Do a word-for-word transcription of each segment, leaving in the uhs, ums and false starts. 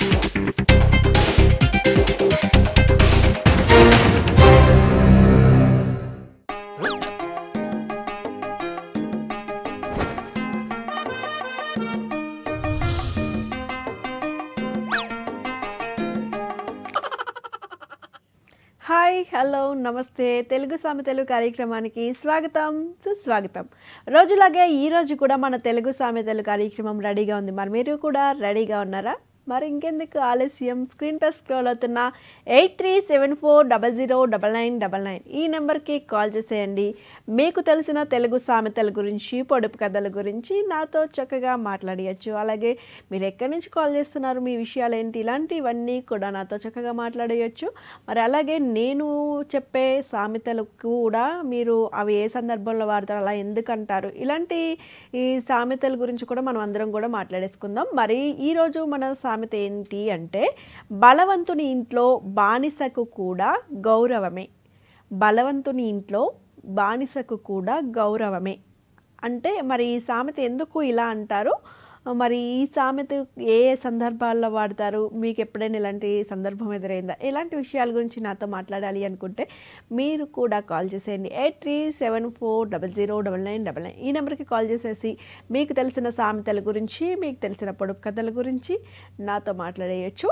Hi hello नमस्ते तेलुगु सामी तेलुगु कार्यक्रमानिकी स्वागतम सुस्वागतम रोजुलागे ई रोजु कूडा मन तेलुगु सामी तेलुगु कार्यक्रमम रेडीगा उंदी मरि मीरू कूडा रेडीगा उन्नारा मरि इंकेंदुकु आलस्यम स्क्रीन पै स्क्रॉल अवुतुन्न eight three seven four zero zero nine nine nine ई नंबर की कॉल चेसेयंडी मीकु तेलिसिन तेलुगु सामी तेलुगु गुरिंची पोडुपु कथल गुरिंची नातो चक्कगा माट्लाडयच्चु अलागे मीरु एक्कडि नुंचि काल चेस्तुन्नारु मी विषयालु एंटि इलांटिवन्नी कूडा नातो चक्कगा माट्लाडयच्चु मरि अलागे नेनु चेप्पे सामेतलकु कूडा मीरु अवि ए संदर्भंलो वाडतारु अला एंदुकु अंटारु इलांटि ई सामेतल गुरिंचि कूडा मनम अंदरम कूडा माट्लाडेसुकुंदाम मरि ई रोजु मन సామెత ఏంటి అంటే బలవంతుని ఇంట్లో బానిసకు కూడా గౌరవమే బలవంతుని ఇంట్లో బానిసకు కూడా గౌరవమే అంటే మరి ఈ సామెత ఎందుకు ఇలా అంటారు మరి ఈ సామెత ఏ సందర్భాల్లో వాడతారు మీకు ఎప్పుడైనా ఇలాంటి సందర్భం ఎదురైందా ఇలాంటి విషయాల గురించి నాతో మాట్లాడాలి అనుకుంటే మీరు కూడా కాల్ చేసేయండి eight three seven four zero zero nine nine nine ఈ నెంబర్కి కాల్ చేసేసి మీకు తెలిసిన సామెతల గురించి మీకు తెలిసిన పొడుపు కథల గురించి నాతో మాట్లాడేయచ్చు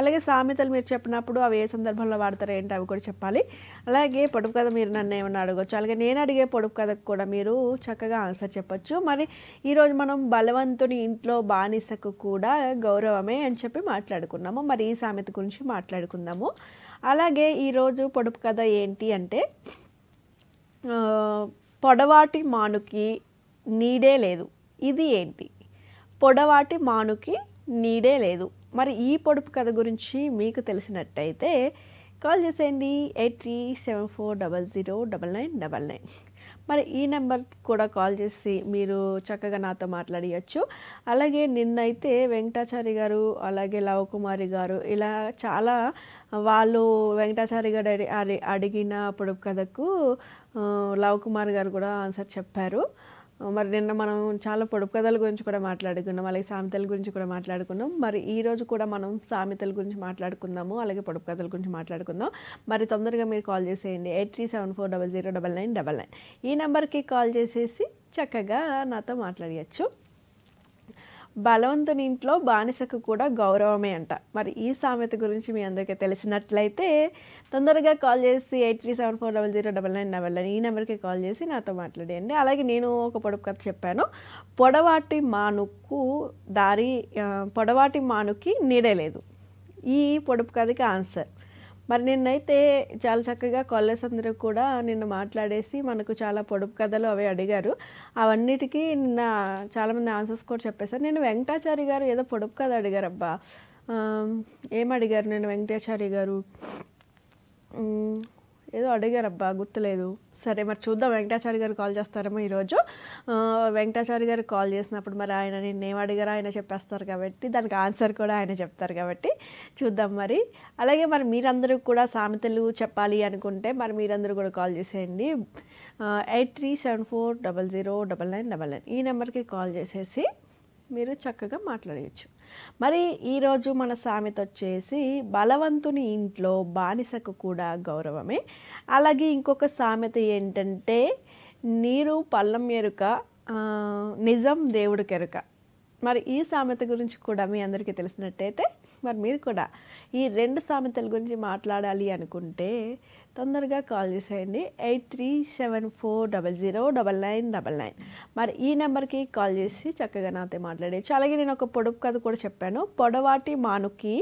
అలాగే సామెతలు మీరు చెప్పినప్పుడు అవి ఏ సందర్భంలో వాడతారు ఏంటి అవి కూడా చెప్పాలి అలాగే పొడుపు కథ మీరు నన్ను ఏమన్నా అడగొచ్చు అలాగే నేను అడిగే పొడుపు కథకు కూడా మీరు చక్కగా ఆన్సర్ చెప్పొచ్చు మరి ఈరోజు మనం బలవంతుని ఇంట్లో బానిసకు కూడా గౌరవమే అని చెప్పి మాట్లాడుకున్నాము మరి ఈ సామెత గురించి మాట్లాడుకుందాము అలాగే ఈరోజు పొడుపు కథ ఏంటి అంటే పొడవాటి మానుకి నీడే లేదు ఇది ఏంటి పొడవాటి మానుకి నీడే లేదు మరి ఈ పొడుపు కథ గురించి మీకు తెలిసినట్టయితే కాల్ చేసేయండి eight three seven four zero zero nine nine nine మరి ఈ నెంబర్ కూడా కాల్ చేసి మీరు చక్కగా నాతో మాట్లాడవచ్చు అలాగే నిన్నైతే వెంకటాచారి గారు అలాగే లవకుమారి గారు ఇలా చాలా వాళ్ళు వెంకటాచారి గారు అడిగిన పొడుపు కథకు లవకుమారి గారు కూడా ఆన్సర్ చెప్పారు మరి నిన్న మనం చాలా పొడుపు కథల గురించి కూడా మాట్లాడుకున్నాం అలాగే సామెతల గురించి కూడా మాట్లాడుకున్నాం మరి ఈ రోజు కూడా మనం సామెతల గురించి మాట్లాడుకుందాము అలాగే పొడుపు కథల గురించి మాట్లాడుకుందాం మరి తొందరగా మీరు కాల్ చేసేయండి eight three seven four zero zero nine nine nine ఈ నెంబర్కి కాల్ చేసేసి చక్కగా నాతో మాట్లాడవచ్చు బలవంతుని ఇంట్లో బానిసకు కూడా గౌరవమే అంట మరి ఈ సామెత గురించి మీ అందరికీ తెలిసినట్లయితే తొందరగా కాల్ చేసి eight three seven four zero zero nine nine nine ఈ నెంబర్కి కాల్ చేసి నాతో మాట్లాడేయండి అలాగే నేను ఒక పొడుపు కథ చెప్పాను పొడవాటి మానుకు దారి పొడవాటి మానుకి నీడలేదు ఈ పొడుపు కథకి ఆన్సర్ మరి నిన్నైతే చాలా చక్కగా కాలర్స్ అందరూ కూడా నిన్న మాట్లాడేసి మనకు చాలా పొడుపు కథలు అవి అడిగారు అవన్నిటికీ నిన్న చాలామంది ఆన్సర్స్ కూడా చెప్పేశారు నేను వెంకటాచారి గారు ఏదో పొడుపు కథ అడిగారు అబ్బా ఏమడిగారు నేను వెంకటాచారి గారు ఏదో అడిగారబ్బా గుర్తులేదు సరే మరి చూద్దాం వెంకటాచారి గారు కాల్ చేస్తారేమో ఈరోజు వెంకటాచారి గారు కాల్ చేసినప్పుడు మరి ఆయన నేనేం అడిగారా ఆయన చెప్పేస్తారు కాబట్టి దానికి ఆన్సర్ కూడా ఆయన చెప్తారు కాబట్టి చూద్దాం మరి అలాగే మరి మీరందరూ కూడా సామెతలు చెప్పాలి అనుకుంటే మరి మీరందరూ కూడా కాల్ చేసేయండి eight three seven four double zero double nine double nine ఈ నెంబర్కి కాల్ చేసేసి మీరు చక్కగా మాట్లాడవచ్చు మరి ఈరోజు మన సామెత వచ్చేసి బలవంతుని ఇంట్లో బానిసకు కూడా గౌరవమే అలాగే ఇంకొక సామెత ఏంటంటే నీరు పళ్ళం ఎరుక నిజం దేవుడి కెరుక మరి ఈ సామెత గురించి కూడా మీ అందరికీ తెలిసినట్టయితే మరి మీరు కూడా ఈ రెండు సామెతల గురించి మాట్లాడాలి అనుకుంటే తొందరగా కాల్ చేసేయండి eight three seven four zero zero nine nine nine మరి ఈ నెంబర్కి కాల్ చేసి చక్కగా నాతో మాట్లాడేయచ్చు అలాగే నేను ఒక పొడుపు కథ కూడా చెప్పాను పొడవాటి మానుకి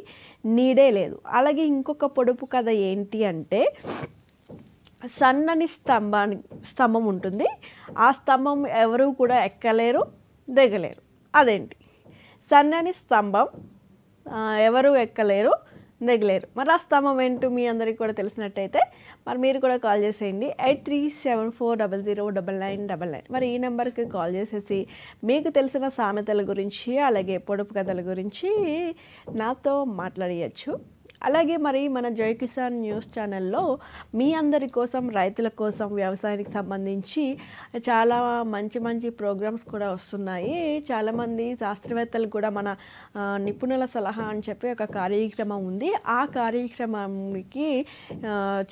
నీడే లేదు అలాగే ఇంకొక పొడుపు కథ ఏంటి అంటే సన్నని స్తంభాన్ని స్తంభం ఉంటుంది ఆ స్తంభం ఎవరూ కూడా ఎక్కలేరు దిగలేరు అదేంటి సన్నని స్తంభం ఎవరు ఎక్కలేరు దిగలేరు మరి ఆ స్తంభం ఏంటో మీ అందరికీ కూడా తెలిసినట్టయితే మరి మీరు కూడా కాల్ చేసేయండి eight three seven four zero zero nine nine nine nine మరి ఈ నెంబర్కి కాల్ చేసేసి మీకు తెలిసిన సామెతల గురించి అలాగే పొడుపు కథల గురించి నాతో మాట్లాడవచ్చు అలాగే మరి మన జై కిసాన్ న్యూస్ ఛానల్లో మీ అందరి కోసం రైతుల కోసం వ్యవసాయానికి సంబంధించి చాలా మంచి మంచి ప్రోగ్రామ్స్ కూడా వస్తున్నాయి. చాలా మంది శాస్త్రవేత్తలు కూడా మన నిపుణుల సలహా అని చెప్పి ఒక కార్యక్రమం ఉంది. ఆ కార్యక్రమానికి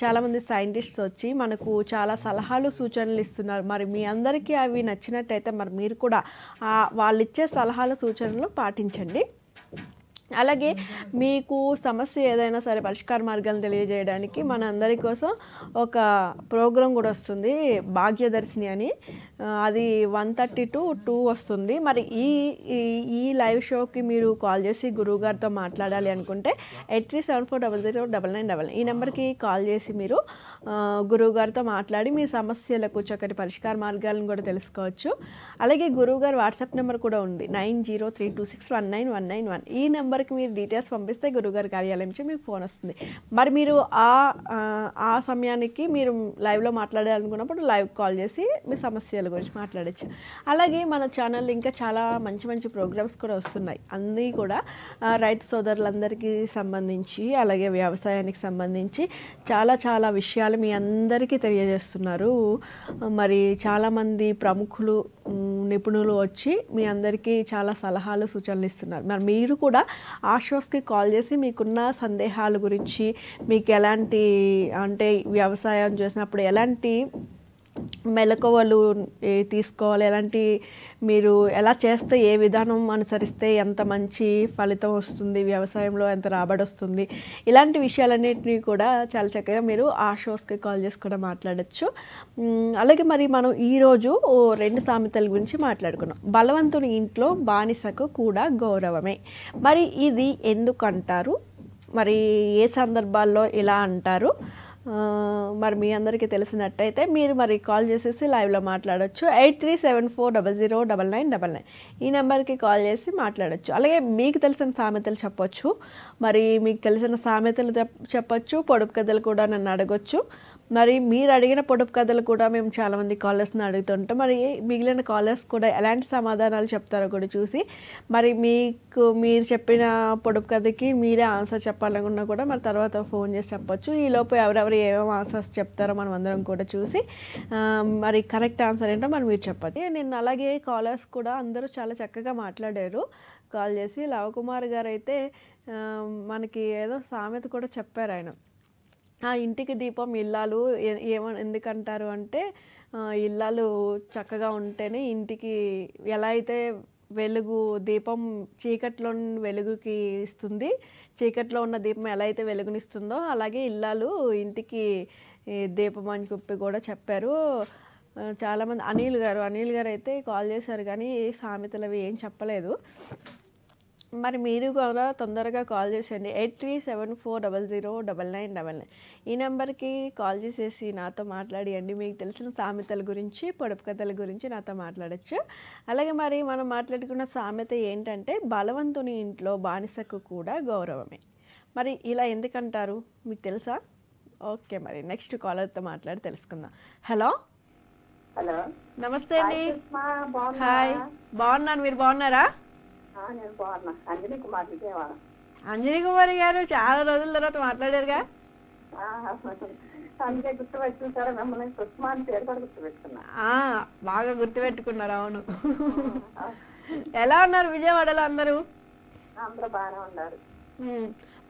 చాలా మంది సైంటిస్ట్స్ వచ్చి మనకు చాలా సలహాలు సూచనలు ఇస్తున్నారు. మరి మీ అందరికీ అవి నచ్చినట్టయితే మరి మీరు కూడా వాళ్ళు ఇచ్చే సలహాలు సూచనలు పాటించండి. అలాగే మీకు సమస్య ఏదైనా సరే పరిష్కార మార్గాలను తెలియజేయడానికి మన అందరి కోసం ఒక ప్రోగ్రాం కూడా వస్తుంది, భాగ్యదర్శిని అని. అది వన్ థర్టీ టు టూ వస్తుంది. మరి ఈ ఈ లైవ్ షోకి మీరు కాల్ చేసి గురువు గారితో మాట్లాడాలి అనుకుంటే eight three seven four double zero double nine double nine ఈ నెంబర్కి కాల్ చేసి మీరు గురువు గారితో మాట్లాడి మీ సమస్యలకు చక్కటి పరిష్కార మార్గాలను కూడా తెలుసుకోవచ్చు. అలాగే గురువు గారి వాట్సాప్ నెంబర్ కూడా ఉంది, nine zero three two six one nine one nine one ఈ నెంబర్ కి మీరు డీటెయిల్స్ పంపిస్తే గురుగారి కార్యాలయం నుంచి మీకు ఫోన్ వస్తుంది. మరి మీరు ఆ ఆ సమయానికి మీరు లైవ్లో మాట్లాడాలనుకున్నప్పుడు లైవ్ కాల్ చేసి మీ సమస్యల గురించి మాట్లాడచ్చు. అలాగే మన ఛానల్ ఇంకా చాలా మంచి మంచి ప్రోగ్రామ్స్ కూడా వస్తున్నాయి, అన్నీ కూడా రైతు సోదరులందరికీ సంబంధించి అలాగే వ్యవసాయానికి సంబంధించి చాలా చాలా విషయాలు మీ అందరికీ తెలియజేస్తున్నారు. మరి చాలామంది ప్రముఖులు నిపుణులు వచ్చి మీ అందరికీ చాలా సలహాలు సూచనలు ఇస్తున్నారు. మరి మీరు కూడా ఆ షోస్కి కాల్ చేసి మీకున్న సందేహాల గురించి, మీకు ఎలాంటి అంటే వ్యవసాయం చేసినప్పుడు ఎలాంటి మెలకువలు తీసుకోవాలి, ఎలాంటి మీరు ఎలా చేస్తే ఏ విధానం అనుసరిస్తే ఎంత మంచి ఫలితం వస్తుంది, వ్యవసాయంలో ఎంత రాబడి వస్తుంది, ఇలాంటి విషయాలన్నింటినీ కూడా చాలా చక్కగా మీరు ఆ షోస్కి కాల్ చేసి కూడా మాట్లాడచ్చు. అలాగే మరి మనం ఈరోజు రెండు సామెతల గురించి మాట్లాడుకున్నాం. బలవంతుని ఇంట్లో బానిసకు కూడా గౌరవమే. మరి ఇది ఎందుకంటారు, మరి ఏ సందర్భాల్లో ఇలా అంటారు, మరి మీ అందరికీ తెలిసినట్టయితే మీరు మరి కాల్ చేసేసి లైవ్లో మాట్లాడచ్చు. Eight three seven four double zero double nine double nine ఈ నెంబర్కి కాల్ చేసి మాట్లాడచ్చు. అలాగే మీకు తెలిసిన సామెతలు చెప్పొచ్చు, మరి మీకు తెలిసిన సామెతలు చెప్పొచ్చు, పొడుపు కథలు కూడా నన్ను అడగొచ్చు. మరి మీరు అడిగిన పొడుపు కథలు కూడా మేము చాలామంది కాలర్స్ని అడుగుతుంటాం. మరి మిగిలిన కాలర్స్ కూడా ఎలాంటి సమాధానాలు చెప్తారో కూడా చూసి మరి మీకు మీరు చెప్పిన పొడుపు కథకి మీరే ఆన్సర్ చెప్పాలనుకున్నా కూడా మరి తర్వాత ఫోన్ చేసి చెప్పచ్చు. ఈలోపు ఎవరెవరు ఏమేమి ఆన్సర్స్ చెప్తారో మనం అందరం కూడా చూసి మరి కరెక్ట్ ఆన్సర్ ఏంటో మరి మీరు చెప్పచ్చు. నేను అలాగే కాలర్స్ కూడా అందరూ చాలా చక్కగా మాట్లాడారు కాల్ చేసి. లవకుమార్ గారు అయితే మనకి ఏదో సామెత కూడా చెప్పారు ఆయన, ఆ ఇంటికి దీపం ఇల్లాలు ఏమ ఎందుకంటారు అంటే ఇల్లాలు చక్కగా ఉంటేనే ఇంటికి ఎలా అయితే వెలుగు దీపం చీకట్లో వెలుగుకి ఇస్తుంది, చీకట్లో ఉన్న దీపం ఎలా అయితే వెలుగునిస్తుందో అలాగే ఇల్లాలు ఇంటికి దీపం అని చెప్పి కూడా చెప్పారు చాలామంది. అనిల్ గారు అనిల్ గారు అయితే కాల్ చేశారు కానీ సామెతలు అవి ఏం చెప్పలేదు. మరి మీరు కూడా తొందరగా కాల్ చేసేయండి. Eight three seven four double zero double nine double nine ఈ నెంబర్కి కాల్ చేసేసి నాతో మాట్లాడియండి. మీకు తెలిసిన సామెతల గురించి, పొడుపు కథల గురించి నాతో మాట్లాడచ్చు. అలాగే మరి మనం మాట్లాడుకున్న సామెత ఏంటంటే బలవంతుని ఇంట్లో బానిసకు కూడా గౌరవమే. మరి ఇలా ఎందుకంటారు మీకు తెలుసా? ఓకే, మరి నెక్స్ట్ కాలర్తో మాట్లాడి తెలుసుకుందాం. హలో హలో నమస్తే అండి. హాయ్, బాగున్నాను, మీరు బాగున్నారా? అంజనీ కుమారి గారు చాలా రోజుల తర్వాత మాట్లాడారుగా, బాగా గుర్తుపెట్టుకున్నారు. అవును, ఎలా ఉన్నారు విజయవాడలో అందరూ?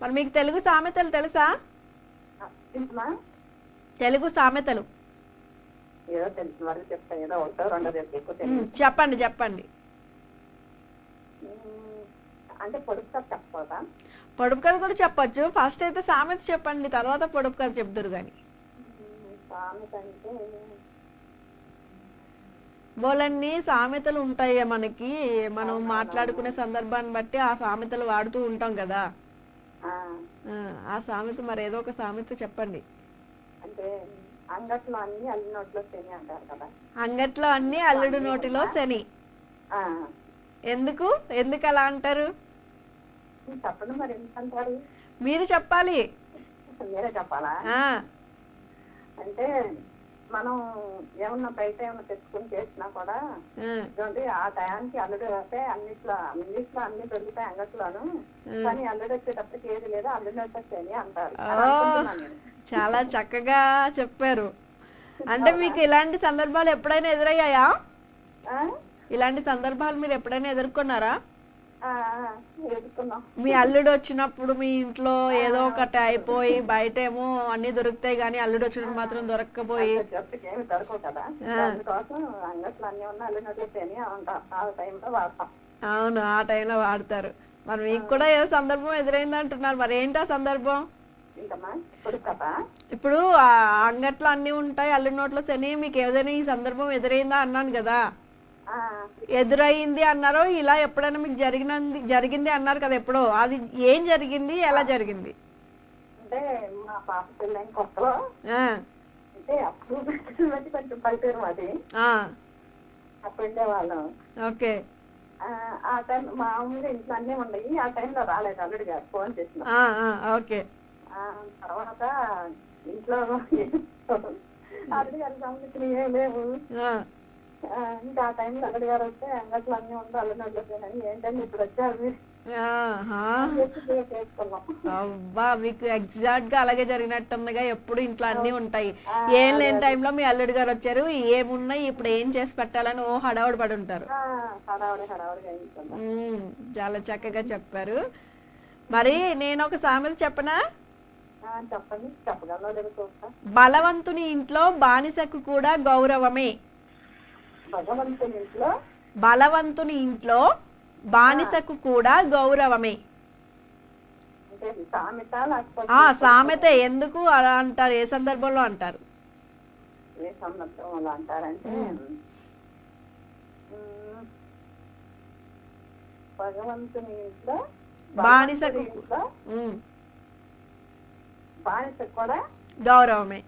మరి మీకు తెలుగు సామెతలు తెలుసా? తెలుగు సామెతలు చెప్పండి చెప్పండి. అంటే పొడుపు కథ చెప్పదా? పొడుపు కథ కూడా చెప్పచ్చు. ఫస్ట్ అయితే సామెత చెప్పండి, తర్వాత పొడుపు కథ చెప్తారు. కానీ సామెత అంటే బోలన్నీ సామెతలు ఉంటాయి మనకి, మనం మాట్లాడుకునే సందర్భాన్ని బట్టి ఆ సామెతలు వాడుతూ ఉంటాం కదా. ఆ సామెత మరి ఏదో ఒక సామెత చెప్పండి. అంటే అంగట్లో అన్ని అల్లుడు నోటిలో శని అంటారు కదా. అంగట్లో అన్ని అల్లుడు నోటిలో శని ఎందుకు ఎందుకు అలా అంటారు? మీరు చెప్పాలి. అంటే మనం ఏమన్నా బయట ఏమన్నా తెచ్చుకొని చేసినా కూడా ఇదండి ఆ టయానికి అల్లుడు వస్తే అన్నిట్లో అన్నిట్లో అన్ని దొరుకుతాయి అంగట్లోను, కానీ అల్లుడు వచ్చేటప్పటికి ఏది లేదా అల్లుడు వచ్చేది అంటారు. చాలా చక్కగా చెప్పారు. అంటే మీకు ఇలాంటి సందర్భాలు ఎప్పుడైనా ఎదురయ్యాయా? ఇలాంటి సందర్భాలు మీరు ఎప్పుడైనా ఎదుర్కొన్నారా? మీ అల్లుడు వచ్చినప్పుడు మీ ఇంట్లో ఏదో ఒకటి అయిపోయి బయట ఏమో అన్ని దొరుకుతాయి కానీ అల్లుడు వచ్చినప్పుడు మాత్రం దొరక్కపోయి అవును ఆ టైంలో వాడతారు. మరి మీకు కూడా ఏదో సందర్భం ఎదురైంది అంటున్నారు, మరి ఏంటి ఆ సందర్భం? ఇప్పుడు అంగట్లో అన్ని ఉంటాయి అల్లుడి నోట్లో శని, మీకు ఏదైనా ఈ సందర్భం ఎదురైందా అన్నాను కదా, ఎదురైంది అన్నారో ఇలా ఎప్పుడైనా మీకు జరిగినది జరిగింది అన్నారు కదా ఎప్పుడో, అది ఏం జరిగింది ఎలా జరిగింది? అంటే మా పాప పెళ్ళైన కొత్తలో అంటే అప్పుడు కొంచెం పల్లెటూరు అది అప్పుడు ఉండేవాళ్ళం. ఓకే ఆ టైం మామూలుగా ఇంట్లో అన్నీ ఉన్నాయి, ఆ టైంలో రాలేదు అల్లుడి గారు ఫోన్ చేసిన. ఓకే తర్వాత ఇంట్లో అల్లుడి గారికి సంబంధించిన లేవు ఇంకా ఆ టైంలో అల్లుడి గారు వస్తే అంగట్లో అన్ని ఉందో అల్లుడి నోట్లోని ఏంటంటే ఇప్పుడు వచ్చారు అబ్బా మీకు ఎగ్జాక్ట్ గా అలాగే జరిగినట్టుగా ఎప్పుడు ఇంట్లో అన్ని ఉంటాయి ఏం లేని టైంలో మీ అల్లుడి గారు వచ్చారు ఏమున్నాయి ఇప్పుడు ఏం చేసి పెట్టాలని ఓ హడావుడి పడి ఉంటారు. చాలా చక్కగా చెప్పారు. మరి నేను ఒక సామెత చెప్పనా? చెప్పండి. చెప్పగల బలవంతుని ఇంట్లో బానిసకు కూడా గౌరవమే. భగవంతుని ఇంట్లో బలవంతుని ఇంట్లో బానిసకు కూడా గౌరవమే. ఆ సామెత ఎందుకు అలా అంటారు? ఏ సందర్భంలో అంటారు? ఏ సందర్భంలో అంటారంటే భగవంతుని ఇంట్లో బానిసకు బానిసకు కూడా గౌరవమే.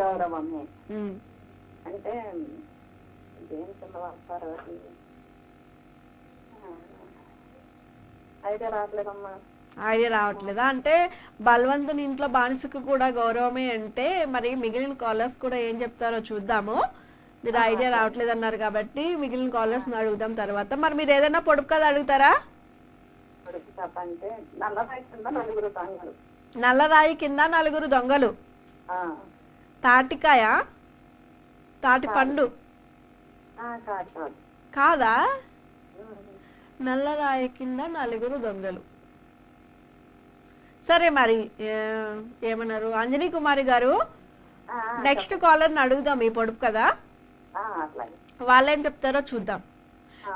గౌరవమే అంటే ఐడియా రావట్లేదా? అంటే బలవంతుని ఇంట్లో బానిసకు కూడా గౌరవమే అంటే మరి మిగిలిన కాలర్స్ కూడా ఏం చెప్తారో చూద్దాము. మీరు ఐడియా రావట్లేదు అన్నారు కాబట్టి మిగిలిన కాలర్స్ అడుగుదాం తర్వాత. మరి మీరు ఏదైనా పొడుపు కథ అడుగుతారా? నల్లరాయి కింద నలుగురు దొంగలు. తాటికాయ తాటి పండు కాదా? నల్లరాయి కింద నలుగురు దొంగలు. సరే మరి ఏమన్నారు అంజనీ కుమారి గారు? నెక్స్ట్ కాలర్ని అడుగుదాం ఈ పొడుపు కదా, వాళ్ళేం చెప్తారో చూద్దాం.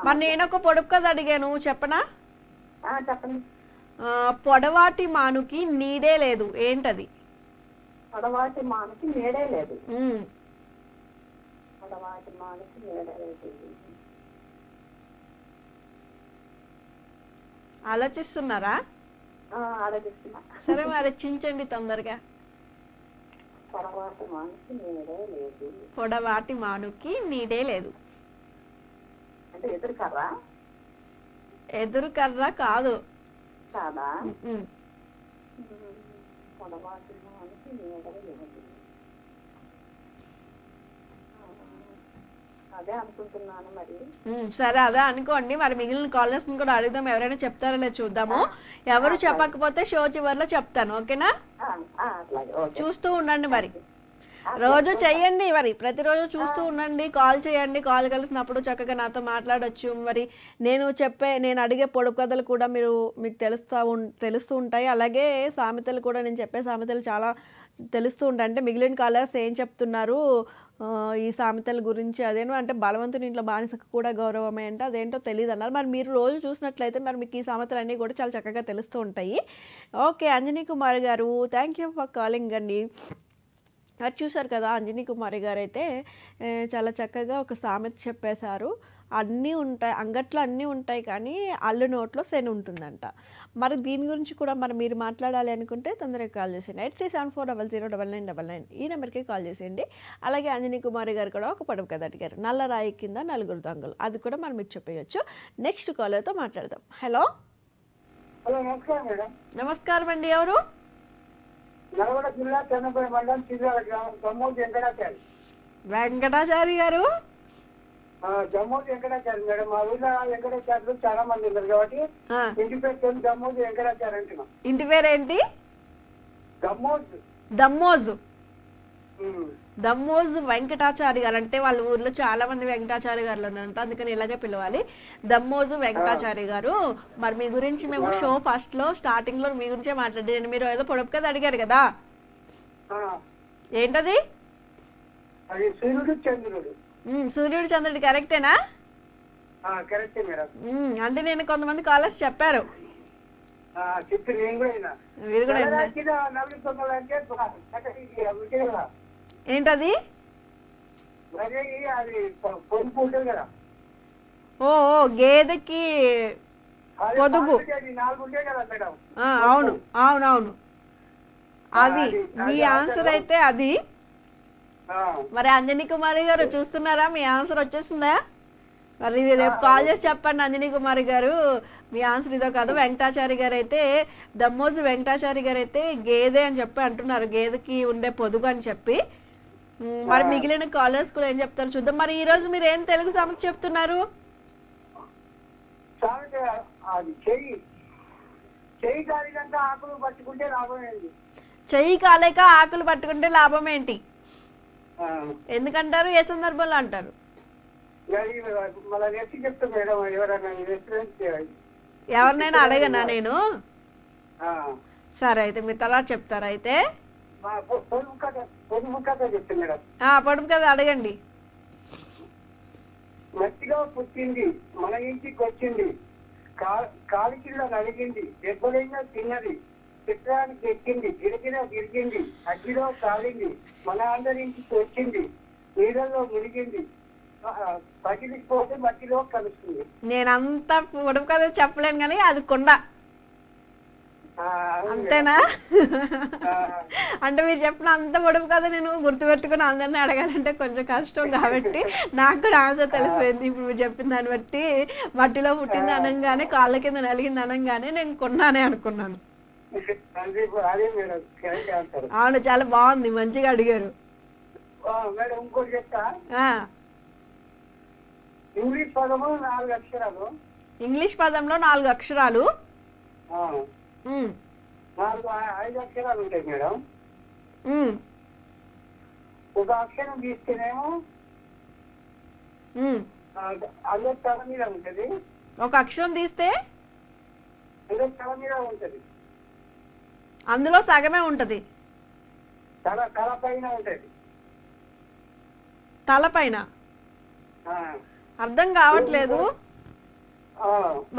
మరి నేను ఒక పొడుపు కదా అడిగాను, చెప్పనా? చెప్పండి. పొడవాటి మానుకి నీడే లేదు, ఏంటది? పొడవాటి మానుకి నీడే లేదు. ఆలోచిస్తున్నారా? సరే మరి చించండి తొందరగా. పొడవాటి మానుకి నీడే లేదు. ఎదురు కర్ర కాదు. సరే అదే అనుకోండి. మరి మిగిలిన కాలర్స్ కూడా అడుగుదాం, ఎవరైనా చెప్తారో లేదు చూద్దాము. ఎవరు చెప్పకపోతే షో చివరిలో చెప్తాను, ఓకేనా? చూస్తూ ఉండండి మరి, రోజు చెయ్యండి, మరి ప్రతిరోజు చూస్తూ ఉండండి, కాల్ చేయండి. కాల్ కలిసినప్పుడు చక్కగా నాతో మాట్లాడచ్చు. మరి నేను చెప్పే నేను అడిగే పొడుపు కథలు కూడా మీరు మీకు తెలుస్తూ ఉ తెలుస్తూ ఉంటాయి, అలాగే సామెతలు కూడా నేను చెప్పే సామెతలు చాలా తెలుస్తూ ఉంటాయి. అంటే మిగిలిన కాలర్స్ ఏం చెప్తున్నారు ఈ సామెతల గురించి, అదేనో అంటే బలవంతుని ఇంట్లో బానిసకు కూడా గౌరవమే అంటే అదేంటో తెలియదు అన్నారు. మరి మీరు రోజు చూసినట్లయితే మరి మీకు ఈ సామెతలు అన్నీ కూడా చాలా చక్కగా తెలుస్తూ ఉంటాయి. ఓకే అంజనీ కుమారి గారు, థ్యాంక్ యూ ఫర్ కాలింగ్ అండి. అది చూశారు కదా అంజనీ కుమారి గారు అయితే చాలా చక్కగా ఒక సామెత చెప్పేశారు. అన్నీ ఉంటాయి అంగట్లో అన్నీ ఉంటాయి కానీ అల్లు నోట్లో శని ఉంటుందంట. మరి దీని గురించి కూడా మరి మీరు మాట్లాడాలి అనుకుంటే తొందరగా కాల్ చేసేయండి. Eight three seven four double zero double nine double nine ఈ నెంబర్కి కాల్ చేసేయండి. అలాగే అంజనీ కుమారి గారు కూడా ఒక పొడుపు కథ అడిగారు, నల్లరాయి కింద నలుగురు దొంగలు, అది కూడా మనం మీరు చెప్పేయచ్చు. నెక్స్ట్ కాలర్తో మాట్లాడదాం. హలో నమస్కారం అండి, ఎవరు? నల్గొండ జిల్లా చెన్నపల్లి మండలం చిల్లర గ్రామం తమ్మూరు వెంకటాచారి. వెంకటాచారి గారు జమ్మూజీ వెంకటాచారి మేడం మా ఊళ్ళో వెంకటాచారులు చాలా మంది ఉన్నారు కాబట్టి ఇంటి పేరు జమ్మూజీ వెంకటాచారి అంటున్నాం. ఇంటి పేరేంటి? దమ్మోజు. దమ్మోజు దమ్మోజు వెంకటాచారి గారు అంటే వాళ్ళ ఊర్లో చాలా మంది వెంకటాచారి గారు ఉన్నారంట, అందుకని ఇలాగే పిలవాలి దమ్మోజు వెంకటాచారి గారు. మరి మీ గురించి మేము షో ఫస్ట్ లో స్టార్టింగ్ లో మీ గురించే మాట్లాడాను, మీరు ఏదో పొడపు కదా అడిగారు కదా, ఏంటది? సూర్యుడు చంద్రుడు. సూర్యుడు చంద్రుడు కరెక్టేనా? అంటే నేను కొంతమంది కాలర్స్ చెప్పారు ఏంటది? ఓ గేదెకి పొదుగు. అవును అవునవును, అది మీ ఆన్సర్ అయితే అది. మరి అంజనీ కుమారి గారు చూస్తున్నారా, మీ ఆన్సర్ వచ్చేసిందా? మరి రేపు కాల్ చేసి చెప్పండి అంజనీ కుమారి గారు మీ ఆన్సర్ ఇదో కాదు. వెంకటాచారి గారు అయితే దమ్మోజు వెంకటాచారి గారు అయితే గేదె అని చెప్పి అంటున్నారు, గేదెకి ఉండే పొదుగు అని చెప్పి. మరి మిగిలిన కాలర్స్ కూడా ఏం చెప్తారు చూద్దాం. మరి ఈ రోజు మీరు ఏం తెలుగు సామెత చెప్తున్నారు? చెయ్యి కాలేక ఆకులు పట్టుకుంటే లాభం ఏంటి? ఎందుకంటారు, ఏ సందర్భంలో అంటారు? ఎవరినైనా అడగనా నేను? సరే అయితే మీరు తర్వాత చెప్తారు. అయితే పొడుపు కదా అడగండి. మట్టిలో పుట్టింది, మన ఇంటికి వచ్చింది, కాలి కింద నలిగింది, దెబ్బలైనా తిన్నది, చిత్రానికి ఎక్కింది, గిరిగిన గిరిగింది, అగ్గిలో కాలింది, మన అందరి ఇంటికి వచ్చింది, నీళ్ళలో మునిగింది, పగిలిపోతే మట్టిలో కలుస్తుంది. నేనంతా పొడుపు కదా చెప్పలేను కానీ అది కొండ అంతేనా? అంటే మీరు చెప్పిన అంత పొడుపు కదా నేను గుర్తుపెట్టుకుని అందరినీ అడగాలంటే కొంచెం కష్టం కాబట్టి నాకు కూడా ఆన్సర్ తెలిసిపోయింది ఇప్పుడు మీరు చెప్పిన దాన్ని బట్టి. మట్టిలో పుట్టింది అనగానే, కాళ్ళ కింద నలిగింది అనగానే నేను కొన్నానే అనుకున్నాను. అవును చాలా బాగుంది, మంచిగా అడిగారు. ఇంగ్లీష్ పదంలో నాలుగు అక్షరాలు, ఒక అక్షరం తీసుకునేమో ఉంటది, ఒక అక్షరం తీస్తే ఉంటది, అందులో సగమే ఉంటది, తలపైన. అర్థం కావట్లేదు,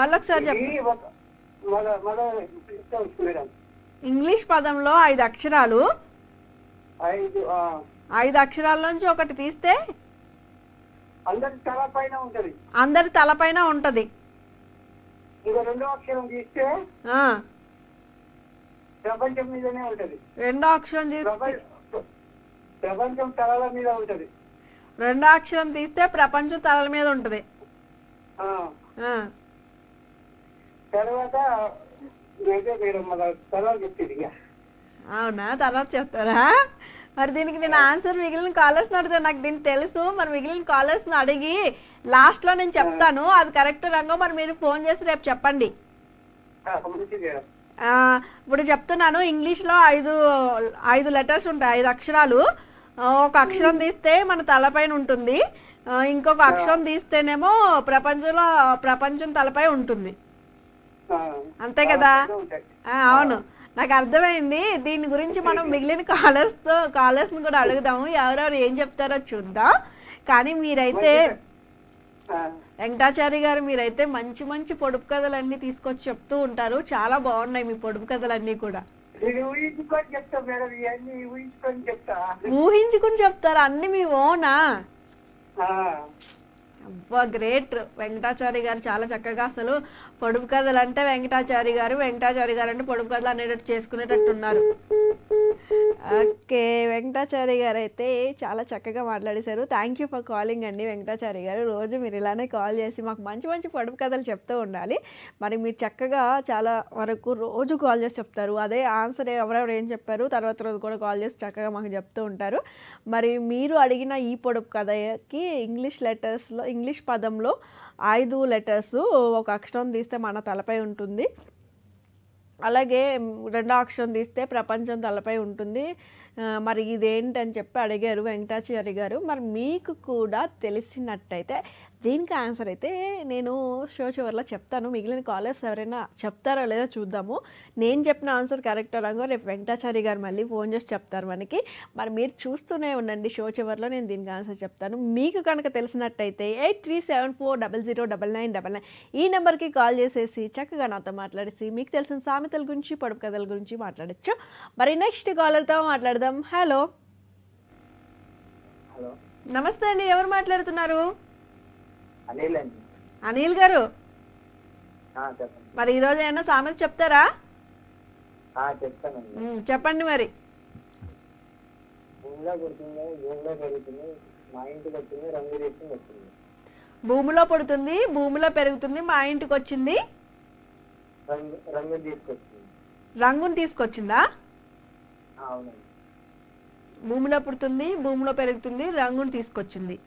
మళ్ళొకసారి చెప్పండి. ఇంగ్లీష్ పదంలో ఐదు అక్షరాలు, ఐదు అక్షరాల నుంచి ఒకటి తీస్తే అందరి తలపైన ఉంటది, ప్రపంచం మీదనే ఉంటది. రెండో అక్షరం ప్రపంచం తలల మీద ఉంటది, రెండో అక్షరం తీస్తే ప్రపంచం తలల మీద ఉంటది. తర్వాత అవునా, తర్వాత చెప్తారా? మరి దీనికి నేను ఆన్సర్ మిగిలిన కాలర్స్ అడిగితే నాకు దీన్ని తెలుసు, మరి మిగిలిన కాలర్స్ అడిగి లాస్ట్ లో నేను చెప్తాను అది కరెక్ట్ రంగం. మరి మీరు ఫోన్ చేసి రేపు చెప్పండి. ఇప్పుడు చెప్తున్నాను, ఇంగ్లీష్లో ఐదు ఐదు లెటర్స్ ఉంటాయి, ఐదు అక్షరాలు. ఒక అక్షరం తీస్తే మన తలపైన ఉంటుంది, ఇంకొక అక్షరం తీస్తేనేమో ప్రపంచంలో ప్రపంచం తలపై ఉంటుంది, అంతే కదా? అవును నాకు అర్థమైంది. దీని గురించి మనం మిగిలిన కాలర్స్తో కాలర్స్ని కూడా అడుగుదాము, ఎవరెవరు ఏం చెప్తారో చూద్దాం. కానీ మీరైతే వెంకటాచారి గారు మీరైతే మంచి మంచి పొడుపు కథలన్నీ తీసుకొచ్చి చెప్తూ ఉంటారు, చాలా బాగున్నాయి మీ పొడుపు కథలన్నీ కూడా. ఊహించుకుని చెప్తారు అన్ని మీ ఓనా? అబ్బా గ్రేట్ వెంకటాచారి గారు, చాలా చక్కగా అసలు పొడుపు కథలు అంటే వెంకటాచారి గారు వెంకటాచారి గారు అంటే పొడుపు కథలు అనేటట్టు చేసుకునేటట్టున్నారు. ఓకే వెంకటాచారి గారు అయితే చాలా చక్కగా మాట్లాడారు. థ్యాంక్ యూ ఫర్ కాలింగ్ అండి వెంకటాచారి గారు. రోజు మీరు ఇలానే కాల్ చేసి మాకు మంచి మంచి పొడుపు కథలు చెప్తూ ఉండాలి. మరి మీరు చక్కగా చాలా వరకు రోజు కాల్ చేసి చెప్తారు, అదే ఆన్సర్ ఎవరెవరు ఏం చెప్పారు తర్వాత రోజు కూడా కాల్ చేసి చక్కగా మాకు చెప్తూ ఉంటారు. మరి మీరు అడిగిన ఈ పొడుపు కథకి ఇంగ్లీష్ లెటర్స్లో ఇంగ్లీష్ పదంలో ఐదు లెటర్స్ ఒక అక్షరం తీస్తే మన తలపై ఉంటుంది, అలాగే రెండో అక్షరం తీస్తే ప్రపంచం తలపై ఉంటుంది. మరి ఇదేంటని చెప్పి అడిగారు వెంకటాచారి గారు. మరి మీకు కూడా తెలిసినట్టయితే దీనికి ఆన్సర్ అయితే నేను షో చివరిలో చెప్తాను. మిగిలిన కాలర్స్ ఎవరైనా చెప్తారా లేదా చూద్దాము. నేను చెప్పిన ఆన్సర్ కరెక్ట్ అలాగో రేపు వెంకటాచారి గారు మళ్ళీ ఫోన్ చేసి చెప్తారు మనకి. మరి మీరు చూస్తూనే ఉండండి, షో చివరిలో నేను దీనికి ఆన్సర్ చెప్తాను. మీకు కనుక తెలిసినట్టయితే eight three seven four double zero double nine double nine ఈ నెంబర్కి కాల్ చేసేసి చక్కగా నాతో మాట్లాడేసి మీకు తెలిసిన సామెతల గురించి పొడుపు కథల గురించి మాట్లాడచ్చు. మరి నెక్స్ట్ కాలర్తో మాట్లాడదాం. హలో నమస్తే అండి, ఎవరు మాట్లాడుతున్నారు? అనిల్ అండి. అనిల్ గారు మరి ఈరోజు ఏమన్నా సామెత చెప్తారా? చెప్పండి. మరి భూమిలో పుడుతుంది, భూమిలో పెరుగుతుంది, మా ఇంటికి వచ్చింది, రంగుని తీసుకొచ్చిందా? భూమిలో పుడుతుంది, భూమిలో పెరుగుతుంది, రంగుని తీసుకొచ్చింది,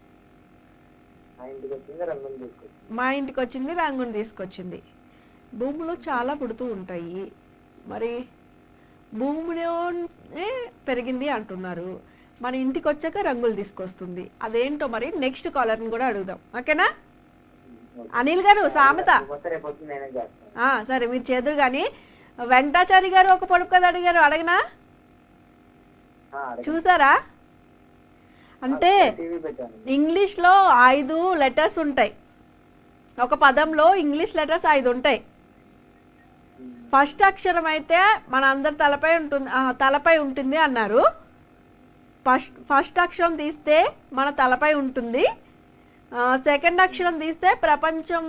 మా ఇంటికి వచ్చింది, రంగుని తీసుకొచ్చింది. భూమిలో చాలా పుడుతూ ఉంటాయి, మరి భూమిలోనే పెరిగింది అంటున్నారు, మన ఇంటికి వచ్చాక రంగులు తీసుకొస్తుంది, అదేంటో మరి నెక్స్ట్ కాలర్ని కూడా అడుగుదాం. ఓకేనా అనిల్ గారు సామెత సరే మీరు చేదురు కానీ వెంకటాచారి గారు ఒక పొడుపు కథ అడిగారు, అడగనా? చూసారా అంటే ఇంగ్లీష్లో ఐదు లెటర్స్ ఉంటాయి, ఒక పదంలో ఇంగ్లీష్ లెటర్స్ ఐదు ఉంటాయి. ఫస్ట్ అక్షరం అయితే మన అందరి తలపై ఉంటుంది తలపై ఉంటుంది అన్నారు. ఫస్ట్ ఫస్ట్ అక్షరం తీస్తే మన తలపై ఉంటుంది, సెకండ్ అక్షరం తీస్తే ప్రపంచం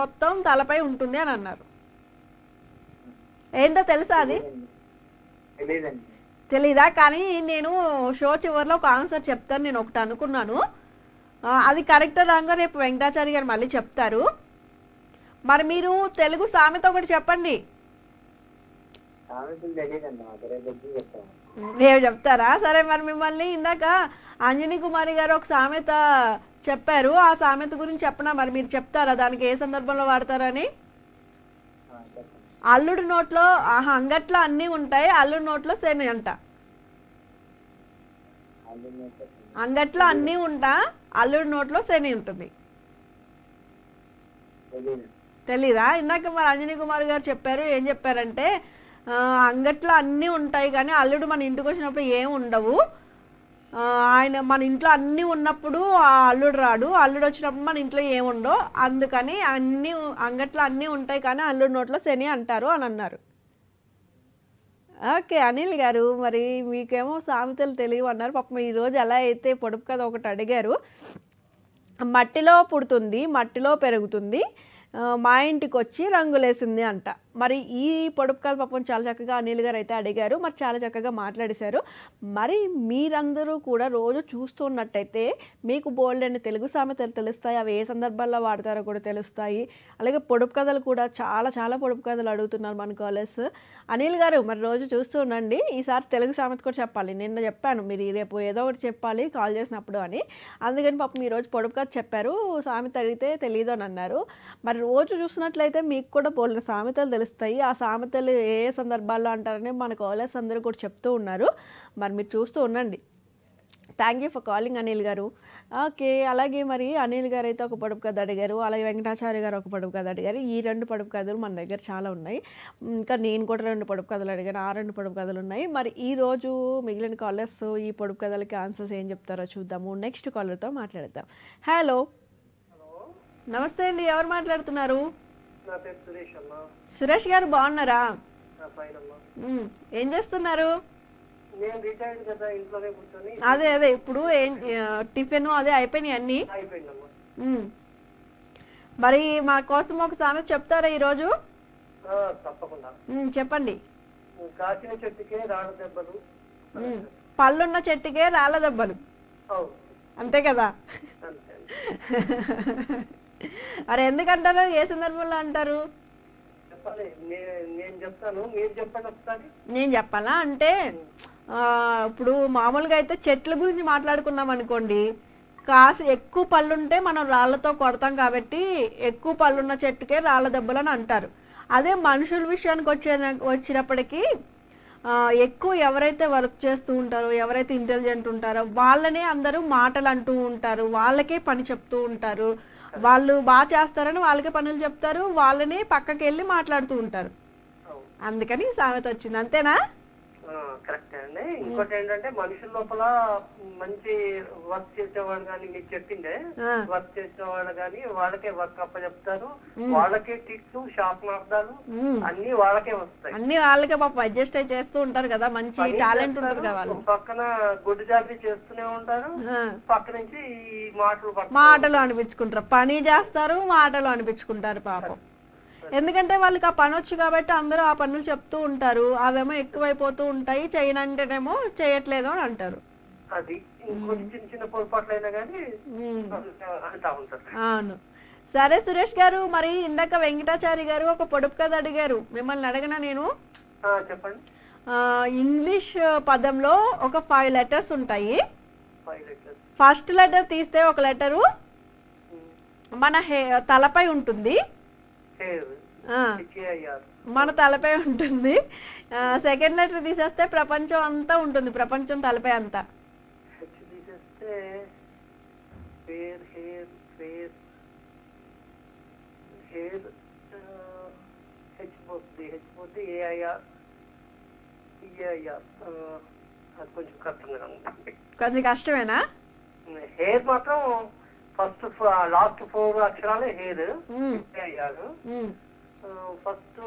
మొత్తం తలపై ఉంటుంది అని అన్నారు. ఏంటో తెలుసా? అది తెలీదా? కానీ నేను షో చివరిలో ఒక ఆన్సర్ చెప్తాను నేను ఒకటి అనుకున్నాను, అది కరెక్ట్ రాంగా రేపు వెంకటాచారి గారు మళ్ళీ చెప్తారు. మరి మీరు తెలుగు సామెత ఒకటి చెప్పండి. రేపు చెప్తారా? సరే మరి మిమ్మల్ని ఇందాక అంజనీ కుమారి గారు ఒక సామెత చెప్పారు, ఆ సామెత గురించి చెప్పనా? మరి మీరు చెప్తారా దానికి ఏ సందర్భంలో వాడతారని? అల్లుడి నోట్లో అంగట్లో అన్నీ ఉంటాయి, అల్లుడి నోట్లో శని అంట. అంగట్లో అన్నీ ఉంటా, అల్లుడి నోట్లో శని ఉంటుంది. తెలీదా? ఇందాక మరి అంజనీ కుమార్ గారు చెప్పారు, ఏం చెప్పారంటే అంగట్లో అన్నీ ఉంటాయి కానీ అల్లుడు మన ఇంటికి వచ్చినప్పుడు ఏం ఉండవు, ఆయన మన ఇంట్లో అన్నీ ఉన్నప్పుడు అల్లుడు రాడు, అల్లుడు వచ్చినప్పుడు మన ఇంట్లో ఏముండవు, అందుకని అన్నీ అంగట్లో అన్నీ ఉంటాయి కానీ అల్లుడి నోట్లో శని అంటారు అని అన్నారు. ఓకే అనిల్ గారు మరి మీకేమో సామెతలు తెలియవు అన్నారు. పాపం ఈరోజు ఎలా అయితే పొడుపు కథ ఒకటి అడిగారు, మట్టిలో పుడుతుంది, మట్టిలో పెరుగుతుంది, మా ఇంటికి వచ్చి రంగులేసింది అంట. మరి ఈ పొడుపు కథ పాపం చాలా చక్కగా అనిల్ గారు అయితే అడిగారు, మరి చాలా చక్కగా మాట్లాడేశారు. మరి మీరందరూ కూడా రోజు చూస్తున్నట్టయితే మీకు బోల్డ్ అండ్ తెలుగు సామెతలు తెలుస్తాయి, అవి ఏ సందర్భాల్లో వాడతారో కూడా తెలుస్తాయి. అలాగే పొడుపు కథలు కూడా చాలా చాలా పొడుపు కథలు అడుగుతున్నారు మన కాలర్స్. అనిల్ గారు మరి రోజు చూస్తూ ఉండండి, ఈసారి తెలుగు సామెత కూడా చెప్పాలి. నిన్న చెప్పాను మీరు రేపు ఏదో ఒకటి చెప్పాలి కాల్ చేసినప్పుడు అని, అందుకని పాపం ఈరోజు పొడుపు కథ చెప్పారు, సామెత అడిగితే తెలియదు అని అన్నారు. మరి రోజు చూసినట్లయితే మీకు కూడా బోల్డ్ సామెతలు తెలుస్తాయి, ఆ సామెతలు ఏ సందర్భాల్లో అంటారని మన కాలర్స్ అందరూ కూడా చెప్తూ ఉన్నారు. మరి మీరు చూస్తూ ఉండండి. Thank you for calling Anil గారు. ఓకే అలాగే మరి అనిల్ గారు అయితే ఒక పొడుపు కథ అడిగారు, అలాగే వెంకటాచారి గారు ఒక పొడుపు కథ అడిగారు. ఈ రెండు పొడుపు కథలు మన దగ్గర చాలా ఉన్నాయి, ఇంకా నేను కూడా రెండు పొడుపు కథలు అడిగాను, ఆ రెండు పొడుపు కథలు ఉన్నాయి. మరి ఈరోజు మిగిలిన కాలర్స్ ఈ పొడుపు కథలకి ఆన్సర్స్ ఏం చెప్తారో చూద్దాము. నెక్స్ట్ కాలర్తో మాట్లాడతాం. హలో నమస్తే అండి, ఎవరు మాట్లాడుతున్నారు? సురేష్ గారు బాగున్నారా? ఏం చేస్తున్నారు? అదే అదే ఇప్పుడు టిఫిన్ అదే అయిపోయినాయి అన్ని. మరి మా కోసం ఒక సామెత చెప్తారా ఈరోజు? చెప్పండి. కాచిన చెట్టుకే రాళ్ళ దెబ్బలు, పళ్ళున్న చెట్టుకే రాళ్ళ దెబ్బలు అంతే కదా. అరే ఎందుకంటారు, ఏ సందర్భంలో అంటారు? నేను చెప్పాలా అంటే ఇప్పుడు మామూలుగా అయితే చెట్ల గురించి మాట్లాడుకున్నాం అనుకోండి, కాసు ఎక్కువ పళ్ళు ఉంటే మనం రాళ్ళతో కొడతాం కాబట్టి ఎక్కువ పళ్ళున్న చెట్టుకే రాళ్ళ దెబ్బలు అని అంటారు. అదే మనుషుల విషయానికి వచ్చే వచ్చినప్పటికీ ఎక్కువ ఎవరైతే వర్క్ చేస్తూ ఉంటారో, ఎవరైతే ఇంటెలిజెంట్ ఉంటారో వాళ్ళనే అందరూ మాటలు అంటూ ఉంటారు, వాళ్ళకే పని చెప్తూ ఉంటారు, వాళ్ళు బాగా చేస్తారని వాళ్ళకే పనులు చెప్తారు, వాళ్ళని పక్కకి వెళ్ళి మాట్లాడుతూ ఉంటారు. అందుకని సామెత వచ్చింది, అంతేనా? కరెక్ట్ అండి. ఇంకోటి ఏంటంటే మనుషుల లోపల మంచి వర్క్ చేసేవాళ్ళు కానీ, మీకు చెప్పిందే వర్క్ చేసేవాళ్ళు కానీ వాళ్ళకే వర్క్ అప్ప చెప్తారు, వాళ్ళకే టిక్స్ షాప్ మార్గాలు అన్ని వాళ్ళకే వస్తాయి, అన్ని వాళ్ళకే పాప అడ్జస్ట్ అయి చేస్తూ ఉంటారు కదా, మంచి టాలెంట్ ఉంటుంది కదా. పక్కన గుడ్డు జాబీ చేస్తూనే ఉంటారు, పక్క నుంచి ఈ మాటలు మాటలు అనిపించుకుంటారు, పని చేస్తారు మాటలు అనిపించుకుంటారు పాపం. ఎందుకంటే వాళ్ళకి ఆ పని వచ్చు కాబట్టి అందరూ ఆ పనులు చెప్తూ ఉంటారు, అవేమో ఎక్కువైపోతూ ఉంటాయి, చేయనంటేనేమో చేయట్లేదు అని అంటారు. అవును. సరే సురేష్ గారు, మరి ఇందాక వెంకటాచారి గారు ఒక పొడుపు కథ అడిగారు, మిమ్మల్ని అడగనా నేను? చెప్పండి. ఇంగ్లీష్ పదంలో ఒక ఫైవ్ లెటర్స్ ఉంటాయి. ఫస్ట్ లెటర్ తీస్తే ఒక లెటరు మన హే తలపై ఉంటుంది, మన తలపై ఉంటుంది. సెకండ్ లెటర్ తీసేస్తే ప్రపంచం అంతా ఉంటుంది, ప్రపంచం తలపై అంతా. కొంచెం కష్టమేనా? హెయిర్ మాత్రం ఫస్ట్ లాస్ట్ ఫోర్ అక్షరాలే హెయిర్ అయ్యారు. ఫస్ట్